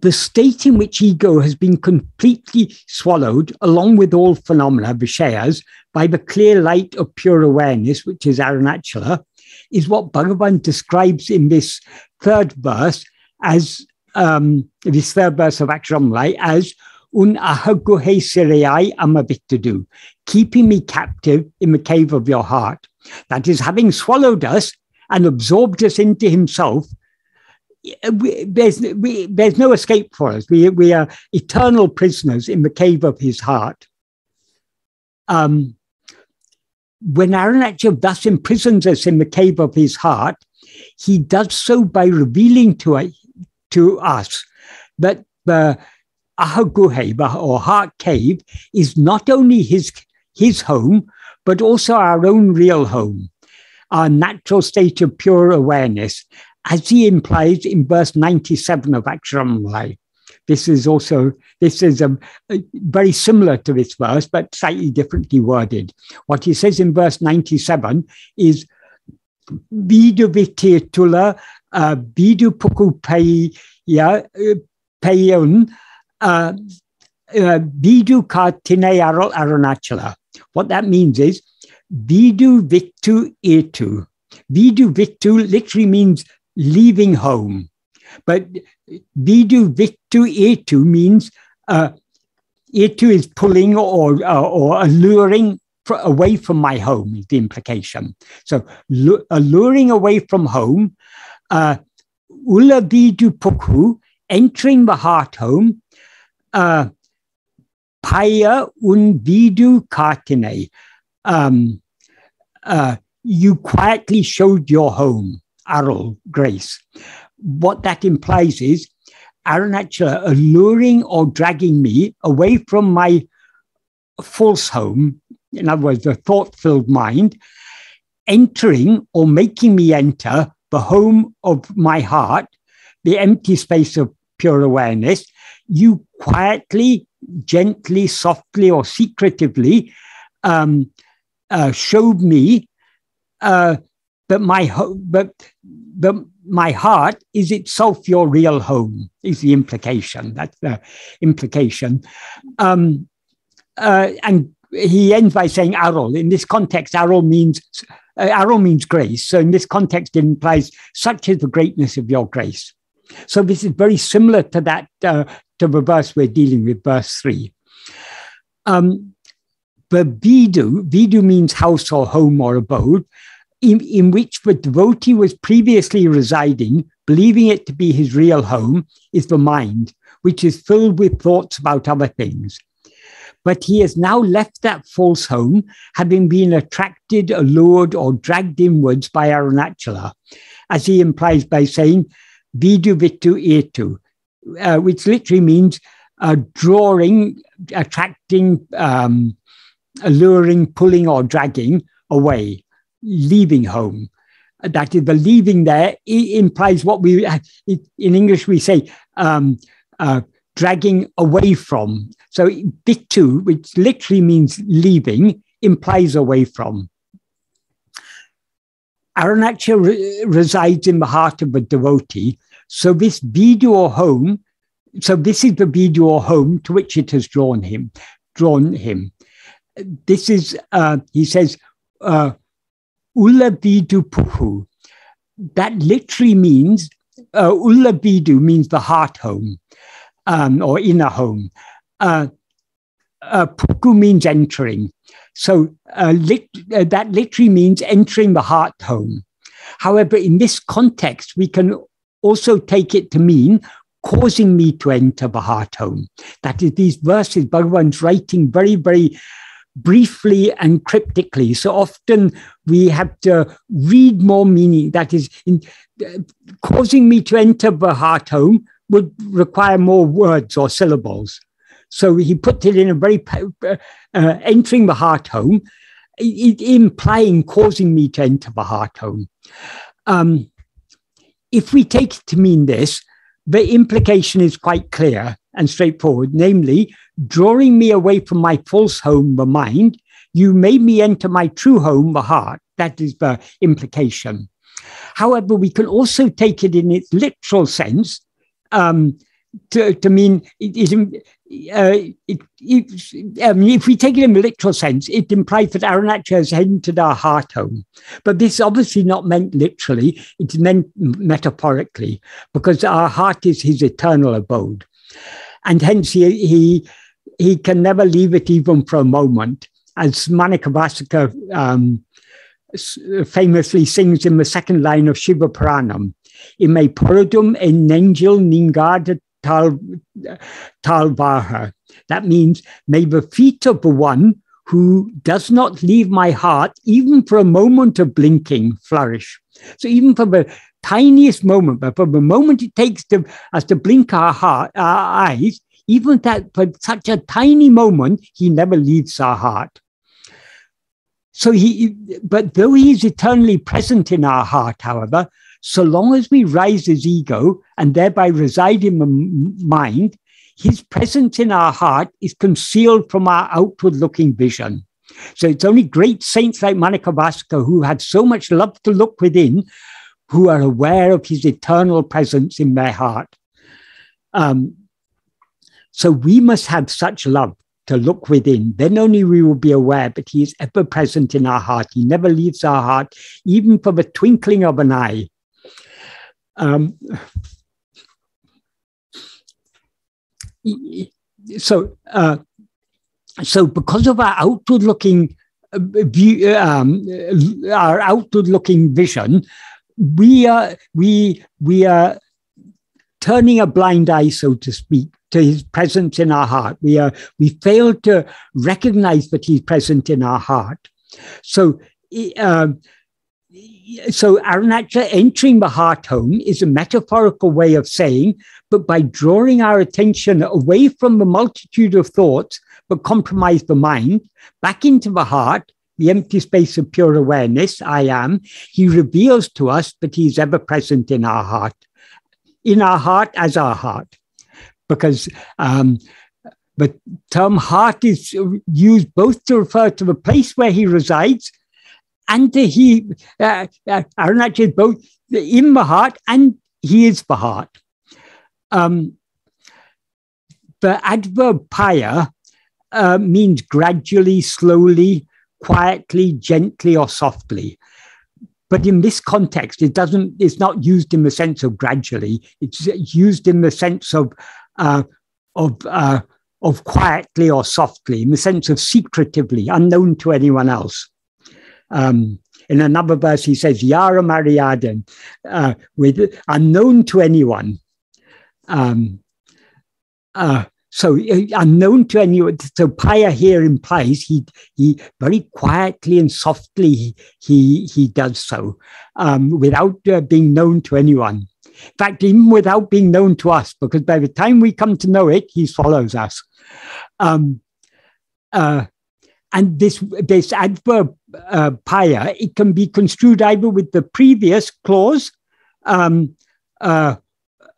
The state in which ego has been completely swallowed, along with all phenomena, vishayas, by the clear light of pure awareness, which is Arunachala, is what Bhagavan describes in this third verse as um, this third verse of Aksharamanamalai as Un ahaguhe sirei amavitadu, keeping me captive in the cave of your heart. That is, having swallowed us and absorbed us into himself, we, there's, we, there's no escape for us. We, we are eternal prisoners in the cave of his heart. Um, when Arunachala thus imprisons us in the cave of his heart, he does so by revealing to, a, to us that the Ahaguhe, or heart cave, is not only his, his home, but also our own real home, our natural state of pure awareness, as he implies in verse ninety-seven of Aksharamanamalai. This is also, this is a, a, very similar to this verse, but slightly differently worded. What he says in verse ninety-seven is, Vidu vitirtula, vidu pukupeya, peyun, vidu kartine arunachala. What that means is, vidu vittu irtu. Vidu vittu literally means leaving home. But vidu vittu irtu means uh, irtu is pulling or, or, or alluring for, away from my home is the implication. So alluring away from home, uh, ula vidu pukhu, entering the heart home, uh, paya un vidu kartine. Um, uh, you quietly showed your home, Arul, grace. What that implies is Arunachala alluring or dragging me away from my false home, in other words, the thought-filled mind, entering or making me enter the home of my heart, the empty space of pure awareness. You quietly, gently, softly, or secretively um, uh, showed me uh, that my home, but the my heart is itself your real home, is the implication. That's the implication. Um, uh, and he ends by saying Arul. In this context, Arul means, uh, Arul means grace. So in this context, it implies such is the greatness of your grace. So this is very similar to that, uh, to the verse we're dealing with, verse three. Um, the Vidu, Vidu means house or home or abode, In, in which the devotee was previously residing, believing it to be his real home, is the mind, which is filled with thoughts about other things. But he has now left that false home, having been attracted, allured, or dragged inwards by Arunachala, as he implies by saying, vidu vittu irtu, uh, which literally means uh, drawing, attracting, um, alluring, pulling, or dragging away. Leaving home. That is, the leaving there implies what we, in English, we say um, uh, dragging away from. So vittu, which literally means leaving, implies away from. Arunachala re resides in the heart of a devotee. So this vidu or home, so this is the vidu or home to which it has drawn him. Drawn him. This is, uh, he says, uh, Ulla vidu puhu. That literally means, uh, Ulla vidu means the heart home um, or inner home. Uh, uh, puku means entering. So uh, lit uh, that literally means entering the heart home. However, in this context, we can also take it to mean causing me to enter the heart home. That is, these verses, Bhagavan's writing very, very briefly and cryptically. So often we have to read more meaning. That is, in, uh, causing me to enter the heart home would require more words or syllables. So he put it in a very, uh, uh, entering the heart home, it, it implying causing me to enter the heart home. Um, if we take it to mean this, the implication is quite clear and straightforward, namely, drawing me away from my false home, the mind, you made me enter my true home, the heart. That is the implication. However, we can also take it in its literal sense um, to, to mean it, it, uh, it, it, um, if we take it in the literal sense, it implies that Arunachala has entered our heart home. But this is obviously not meant literally, it's meant metaphorically, because our heart is his eternal abode. And hence he, he, he can never leave it even for a moment. As Manikkavasakar um, famously sings in the second line of Shiva Pranam, Ime Puradum in Nenjil Ningada Talvaha. That means, may the feet of the one who does not leave my heart, even for a moment of blinking, flourish. So even for the tiniest moment, but for the moment it takes to, us to blink our, heart, our eyes, even that for such a tiny moment, he never leaves our heart. So he, but though he is eternally present in our heart, however, so long as we rise his ego and thereby reside in the mind, his presence in our heart is concealed from our outward-looking vision. So it's only great saints like Manikkavasakar, who had so much love to look within, who are aware of his eternal presence in their heart. Um, so we must have such love to look within. Then only we will be aware, but he is ever present in our heart. He never leaves our heart, even for the twinkling of an eye. Um, so, uh, so because of our outward-looking view, um, our outward-looking vision, we are we we are turning a blind eye, so to speak, to his presence in our heart. We are we fail to recognize that he's present in our heart. So. Uh, So Arunachala entering the heart home is a metaphorical way of saying, but by drawing our attention away from the multitude of thoughts but compromise the mind, back into the heart, the empty space of pure awareness, I am, he reveals to us that he is ever present in our heart, in our heart as our heart. Because um, the term heart is used both to refer to the place where he resides, and he, uh, Arunachala is both in the heart and he is the heart. Um, the adverb paya uh, means gradually, slowly, quietly, gently, or softly. But in this context, it doesn't, it's not used in the sense of gradually. It's used in the sense of, uh, of, uh, of quietly or softly, in the sense of secretively, unknown to anyone else. Um, in another verse, he says, Yara Mariadan, uh, with unknown to anyone. Um, uh, so uh, unknown to anyone. So paya here implies he, he very quietly and softly he, he does so, um, without uh, being known to anyone. In fact, even without being known to us, because by the time we come to know it, he follows us. Um, uh, And this, this adverb uh, paya, it can be construed either with the previous clause, um, uh,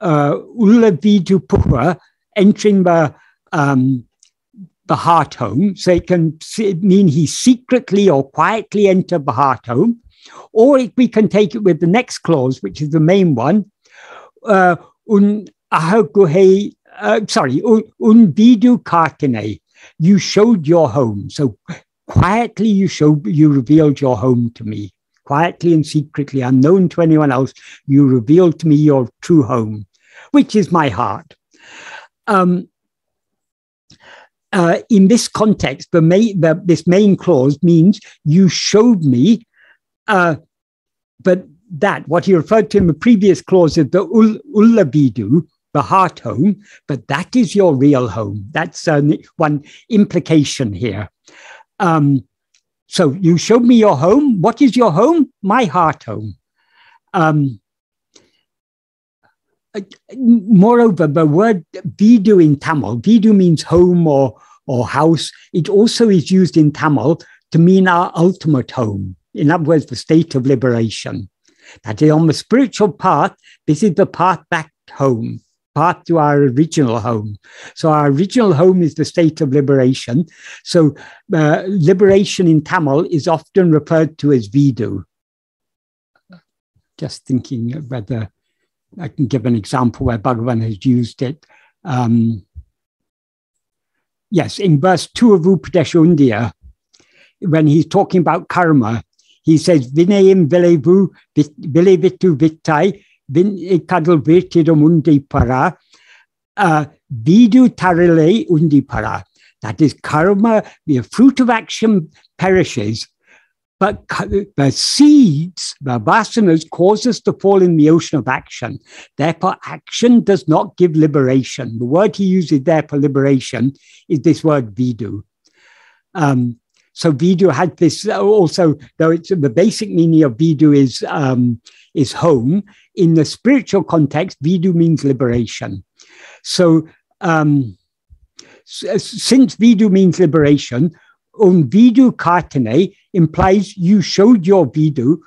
uh, ullavidupuha, entering the, um, the heart home. So it can mean he secretly or quietly entered the heart home. Or if we can take it with the next clause, which is the main one, uh, un ahaguhe, uh, sorry, un vidu kartine. You showed your home. So quietly you showed, you revealed your home to me. Quietly and secretly, unknown to anyone else, you revealed to me your true home, which is my heart. Um, uh, in this context, the main, the, this main clause means you showed me, uh, but that, what he referred to in the previous clause is the ullabidu, the heart home, but that is your real home. That's uh, one implication here. Um, so you showed me your home. What is your home? My heart home. Um, uh, moreover, the word vidu in Tamil, vidu means home or, or house. It also is used in Tamil to mean our ultimate home. In other words, the state of liberation. That is on the spiritual path, this is the path back home. Path to our original home. So our original home is the state of liberation. So uh, liberation in Tamil is often referred to as vidu. Just thinking whether I can give an example where Bhagavan has used it. Um, Yes, in verse two of Upadesha Undiyar, when he's talking about karma, he says, Vinayim vilevu vilevitu vittai, vin ikadal virtidum undipara, vidu tarile undipara. That is, karma, the fruit of action, perishes. But the seeds, the vasanas, cause us to fall in the ocean of action. Therefore, action does not give liberation. The word he uses there for liberation is this word vidu. Um, so vidu had this also, though it's, the basic meaning of vidu is, um, is home. In the spiritual context, vidu means liberation. So um, since vidu means liberation, un vidu kartane implies you showed your vidu.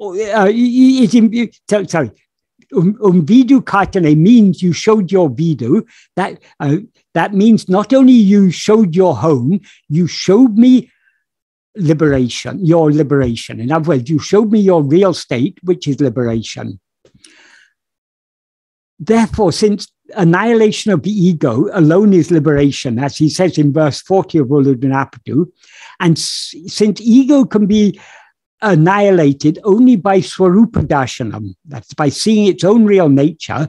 Uh, it, it, it, sorry, um, um vidu kartane means you showed your vidu. That uh, that means not only you showed your home, you showed me liberation, your liberation. In other words, you showed me your real state, which is liberation. Therefore, since annihilation of the ego alone is liberation, as he says in verse forty of Ulladu Narpadu, and since ego can be annihilated only by swarupa darshanam, that's by seeing its own real nature,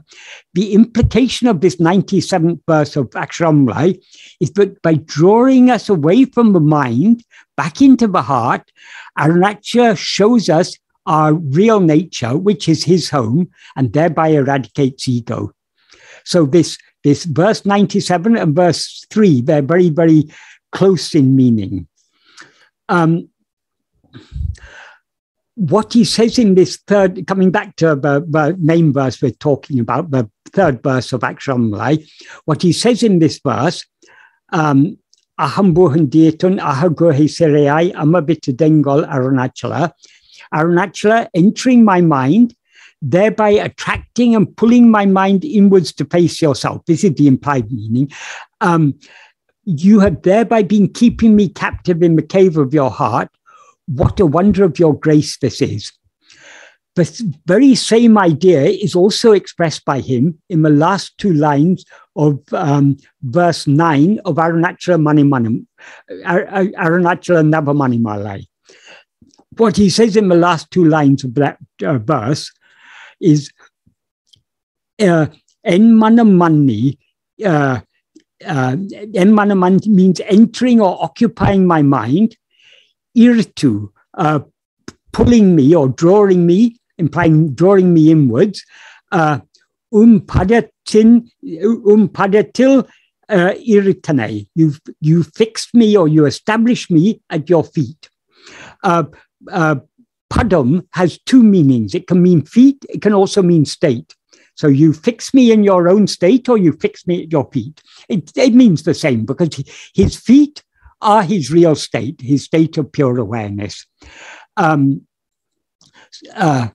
the implication of this ninety-seventh verse of Aksharamanamalai is that by drawing us away from the mind back into the heart, Arunachala shows us our real nature, which is his home, and thereby eradicates ego. So this, this verse ninety-seven and verse three, they're very, very close in meaning. Um, what he says in this third, coming back to the, the main verse we're talking about, the third verse of Aksharamanamalai, what he says in this verse, um, aham buhan dietun ahaguhe serei amabita dengol Arunachala, Arunachala entering my mind, thereby attracting and pulling my mind inwards to face yourself. This is the implied meaning. Um, you have thereby been keeping me captive in the cave of your heart. What a wonder of your grace this is. The very same idea is also expressed by him in the last two lines of um, verse nine of Arunachala Manimanam, Ar Ar Arunachala Navamani Malai. What he says in the last two lines of that uh, verse is en manamanni. En manamanni means entering or occupying my mind. Irtu, uh, pulling me or drawing me, implying drawing me inwards. Umpadatin, umpadatil irritane. You've you fixed me or you established me at your feet. Uh, uh, Padam has two meanings. It can mean feet, it can also mean state. So you fix me in your own state or you fix me at your feet. It, it means the same because his feet are his real state, his state of pure awareness. Um, uh,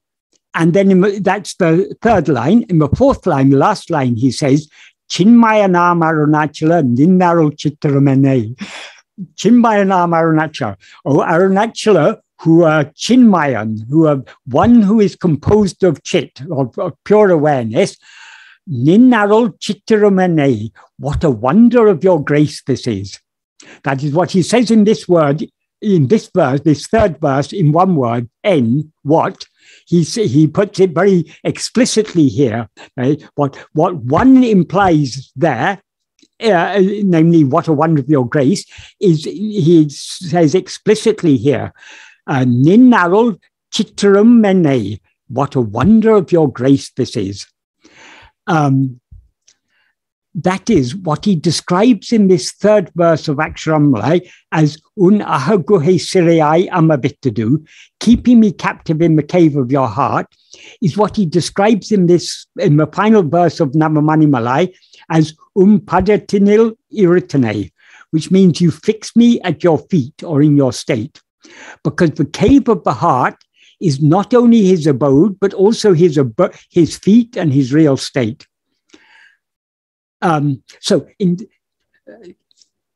and then in, that's the third line. In the fourth line, last line, he says, Chinmayanam Arunachala Ninnaro Chitramane. Chinmayanam Arunachala. Oh, Arunachala, who are Chinmayan, who are one who is composed of chit, of, of pure awareness. Ninnaral Chittiramane, what a wonder of your grace this is. That is what he says in this word, in this verse, this third verse, in one word, en, what. He, he puts it very explicitly here. Right? What, what one implies there, Uh, namely, what a wonder of your grace, is he says explicitly here, Ninnaral Chitram Mene, what a wonder of your grace this is. Um, that is what he describes in this third verse of Aksharamanamalai as Un Ahaguhe Sirei Amabitadu, keeping me captive in the cave of your heart, is what he describes in this, in the final verse of Navamanimalai, as Umpadatinil irritane, which means you fix me at your feet or in your state. Because the cave of the heart is not only his abode, but also his, his feet and his real state. Um, so in, uh,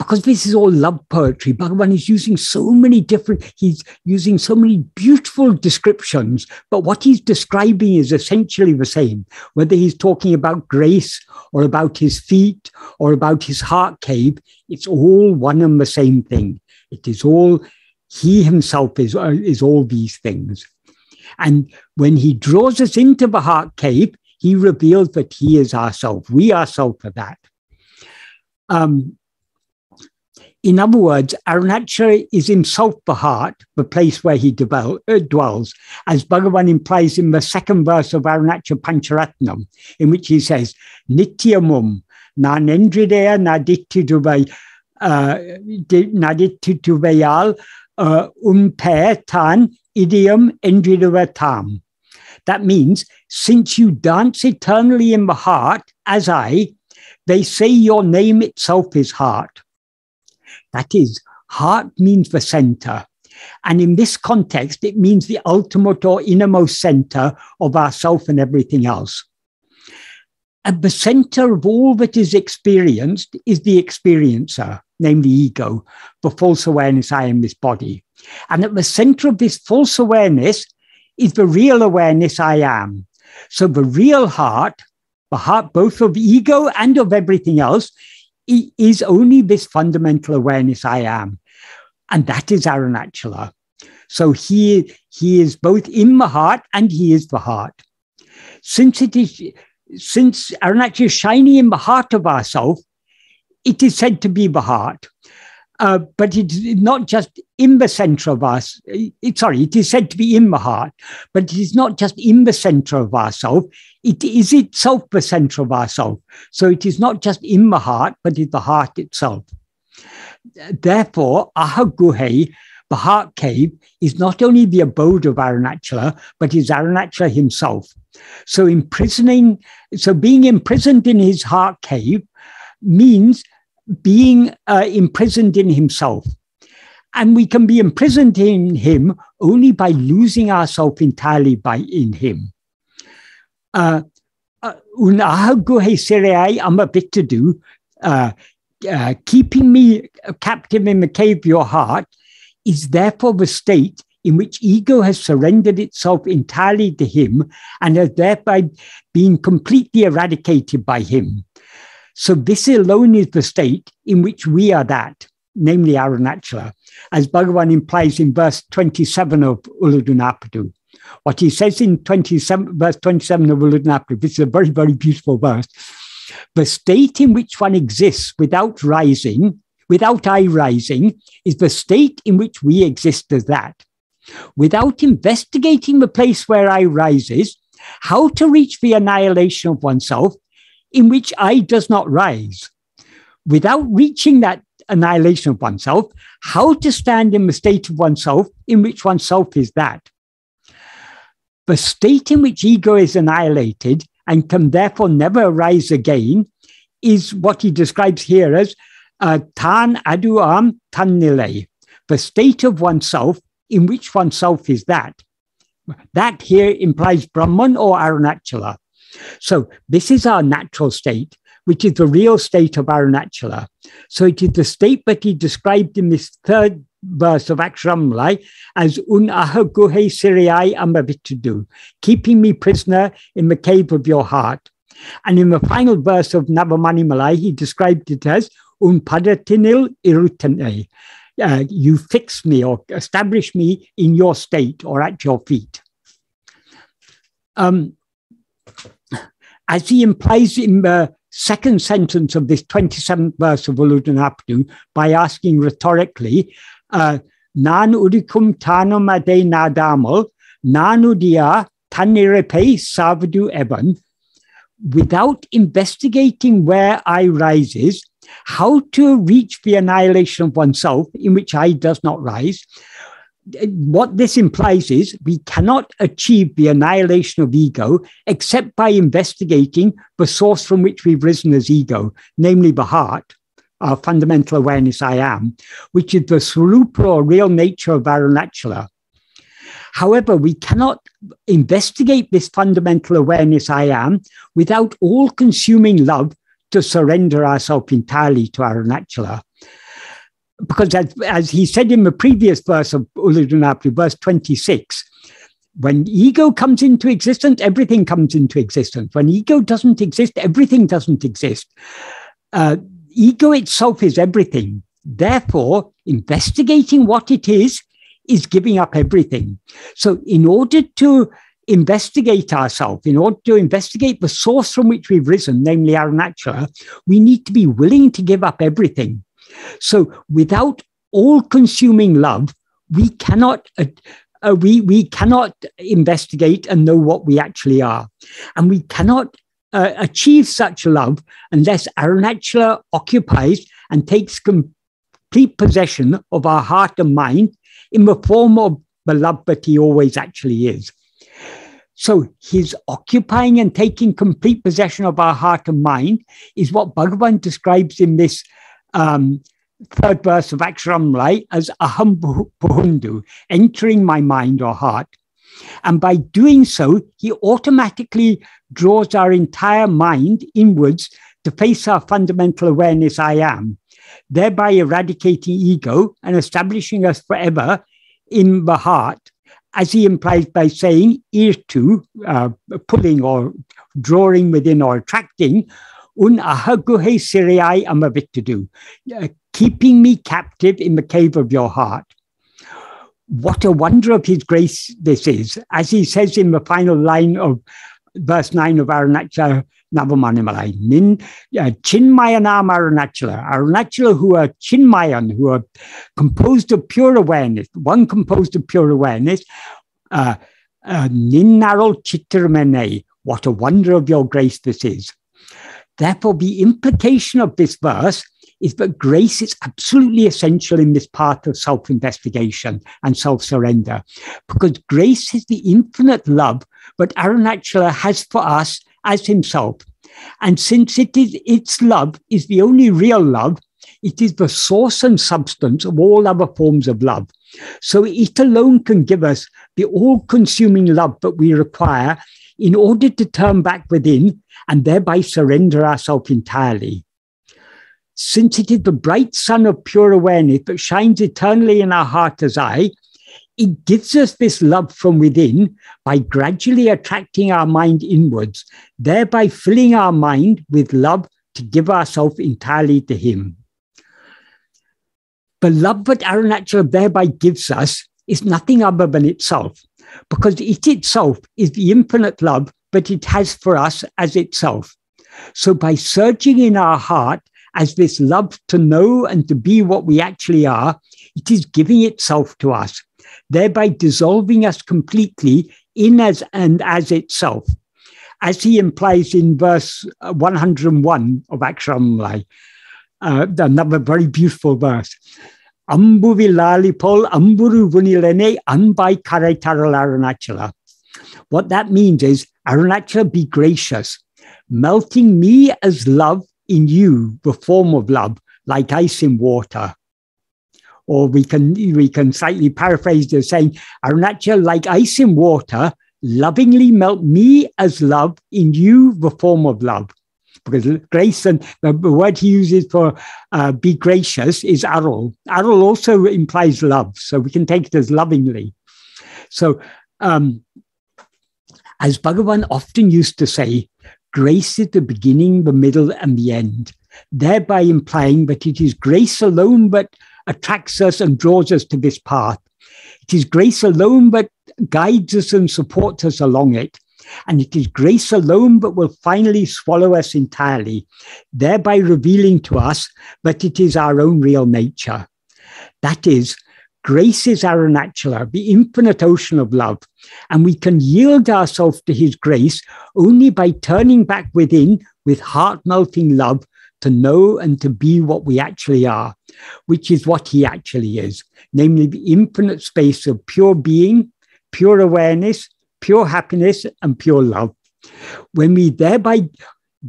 because this is all love poetry. Bhagavan is using so many different, he's using so many beautiful descriptions, but what he's describing is essentially the same, whether he's talking about grace or about his feet or about his heart cave, it's all one and the same thing. It is all, he himself is, uh, is all these things. And when he draws us into the heart cave, he reveals that he is ourself. We ourselves are that. Um, in other words, Arunachala is himself the heart, the place where he dwell, uh, dwells, as Bhagavan implies in the second verse of Arunachala Pancharatnam, in which he says, Nityamum, Nan Endrideya Naditituvayal, Naditituvayal, Umpe Tan, Idiom Endridevatam. That means, since you dance eternally in the heart, as I, they say your name itself is heart. That is, heart means the center. And in this context, it means the ultimate or innermost center of ourself and everything else. At the center of all that is experienced is the experiencer, namely ego, the false awareness I am this body. And at the center of this false awareness is the real awareness I am. So the real heart, the heart both of ego and of everything else, is only this fundamental awareness I am. And that is Arunachala. So he, he is both in the heart and he is the heart. Since it is, since Arunachala is shining in the heart of ourselves, it is said to be the heart. Uh, but it's not just in the center of us. It, sorry, it is said to be in the heart, but it is not just in the center of ourself. It is itself the center of ourself. So it is not just in the heart, but in the heart itself. Therefore, Ahaguhe, the heart cave, is not only the abode of Arunachala, but is Arunachala himself. So imprisoning, so being imprisoned in his heart cave means being uh, imprisoned in himself. And we can be imprisoned in him only by losing ourselves entirely by in him. Uh, uh, uh, keeping me captive in the cave of your heart is therefore the state in which ego has surrendered itself entirely to him and has thereby been completely eradicated by him. So this alone is the state in which we are that, namely Arunachala, as Bhagavan implies in verse twenty-seven of Ulladu Narpadu. What he says in verse twenty-seven of Ulladu Narpadu, this is a very, very beautiful verse. The state in which one exists without rising, without I rising, is the state in which we exist as that. Without investigating the place where I rises, how to reach the annihilation of oneself, in which I does not rise. Without reaching that annihilation of oneself, how to stand in the state of oneself in which oneself is that. The state in which ego is annihilated and can therefore never arise again is what he describes here as uh, tan aduam tan nilay, the state of oneself in which oneself is that. That here implies Brahman or Arunachala. So this is our natural state, which is the real state of Arunachala. So it is the state that he described in this third verse of Aksharamanamalai as unahaguhe siriyai ambavitudu, keeping me prisoner in the cave of your heart. And in the final verse of Navamani Malai, he described it as unpadatinil irutane, uh, you fix me or establish me in your state or at your feet. Um, As he implies in the second sentence of this twenty-seventh verse of Ulladu Narpadu by asking rhetorically, uh, Nan udikum tanam ade nadamal, nan udiya tanirepe savadu evan. Without investigating where I rises, how to reach the annihilation of oneself in which I does not rise, what this implies is we cannot achieve the annihilation of ego except by investigating the source from which we've risen as ego, namely the heart, our fundamental awareness I am, which is the swarupa or real nature of Arunachala. However, we cannot investigate this fundamental awareness I am without all-consuming love to surrender ourselves entirely to Arunachala. because as, as he said in the previous verse of Ulladu Narpadu, verse twenty-six, when ego comes into existence, everything comes into existence. When ego doesn't exist, everything doesn't exist. Uh, ego itself is everything. Therefore, investigating what it is, is giving up everything. So in order to investigate ourselves, in order to investigate the source from which we've risen, namely Arunachala, we need to be willing to give up everything. So without all-consuming love, we cannot, uh, uh, we, we cannot investigate and know what we actually are. And we cannot uh, achieve such love unless Arunachala occupies and takes complete possession of our heart and mind in the form of the love that he always actually is. So his occupying and taking complete possession of our heart and mind is what Bhagavan describes in this um, third verse of Aksharamanamalai as aham puhundu, entering my mind or heart. And by doing so, he automatically draws our entire mind inwards to face our fundamental awareness, I am, thereby eradicating ego and establishing us forever in the heart, as he implies by saying, irtu, uh, pulling or drawing within or attracting, un ahaguhe siriyai amavittudu, keeping me captive in the cave of your heart. What a wonder of his grace this is, as he says in the final line of verse nine of Arunachala Navamani Malai, Nin uh, Chinmayanam Arunachala, Arunachala who are Chinmayan, who are composed of pure awareness, one composed of pure awareness, uh, uh, Nin Naral Chitramene, what a wonder of your grace this is. Therefore, the implication of this verse is that grace is absolutely essential in this path of self-investigation and self-surrender, because grace is the infinite love that Arunachala has for us as himself. And since it is its love is the only real love, it is the source and substance of all other forms of love. So it alone can give us the all-consuming love that we require in order to turn back within and thereby surrender ourselves entirely. Since it is the bright sun of pure awareness that shines eternally in our heart as I, it gives us this love from within by gradually attracting our mind inwards, thereby filling our mind with love to give ourselves entirely to him. The love that Arunachala thereby gives us is nothing other than itself, because it itself is the infinite love that it has for us as itself. So by surging in our heart as this love to know and to be what we actually are, it is giving itself to us, thereby dissolving us completely in as and as itself, as he implies in verse one hundred and one of Aksharamanamalai, uh, another very beautiful verse. Ambu vilalipol amburu vunilene ambai karai taral Arunachala. What that means is, Arunachala, be gracious, melting me as love in you, the form of love, like ice in water. Or we can, we can slightly paraphrase this saying, Arunachala, like ice in water, lovingly melt me as love in you, the form of love. Because grace, and the word he uses for uh, be gracious is arul. Arul also implies love, so we can take it as lovingly. So, um, as Bhagavan often used to say, grace is the beginning, the middle, and the end, thereby implying that it is grace alone that attracts us and draws us to this path. It is grace alone that guides us and supports us along it. And it is grace alone that will finally swallow us entirely, thereby revealing to us that it is our own real nature. That is, grace is Arunachala, the infinite ocean of love, and we can yield ourselves to his grace only by turning back within with heart-melting love to know and to be what we actually are, which is what he actually is, namely the infinite space of pure being, pure awareness, pure happiness, and pure love. When we thereby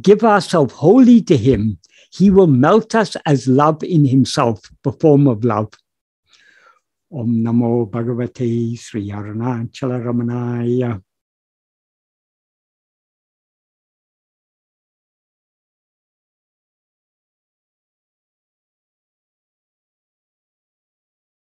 give ourselves wholly to him, he will melt us as love in himself, the form of love. Om Namo Bhagavate Sri Arunachala Ramanaya.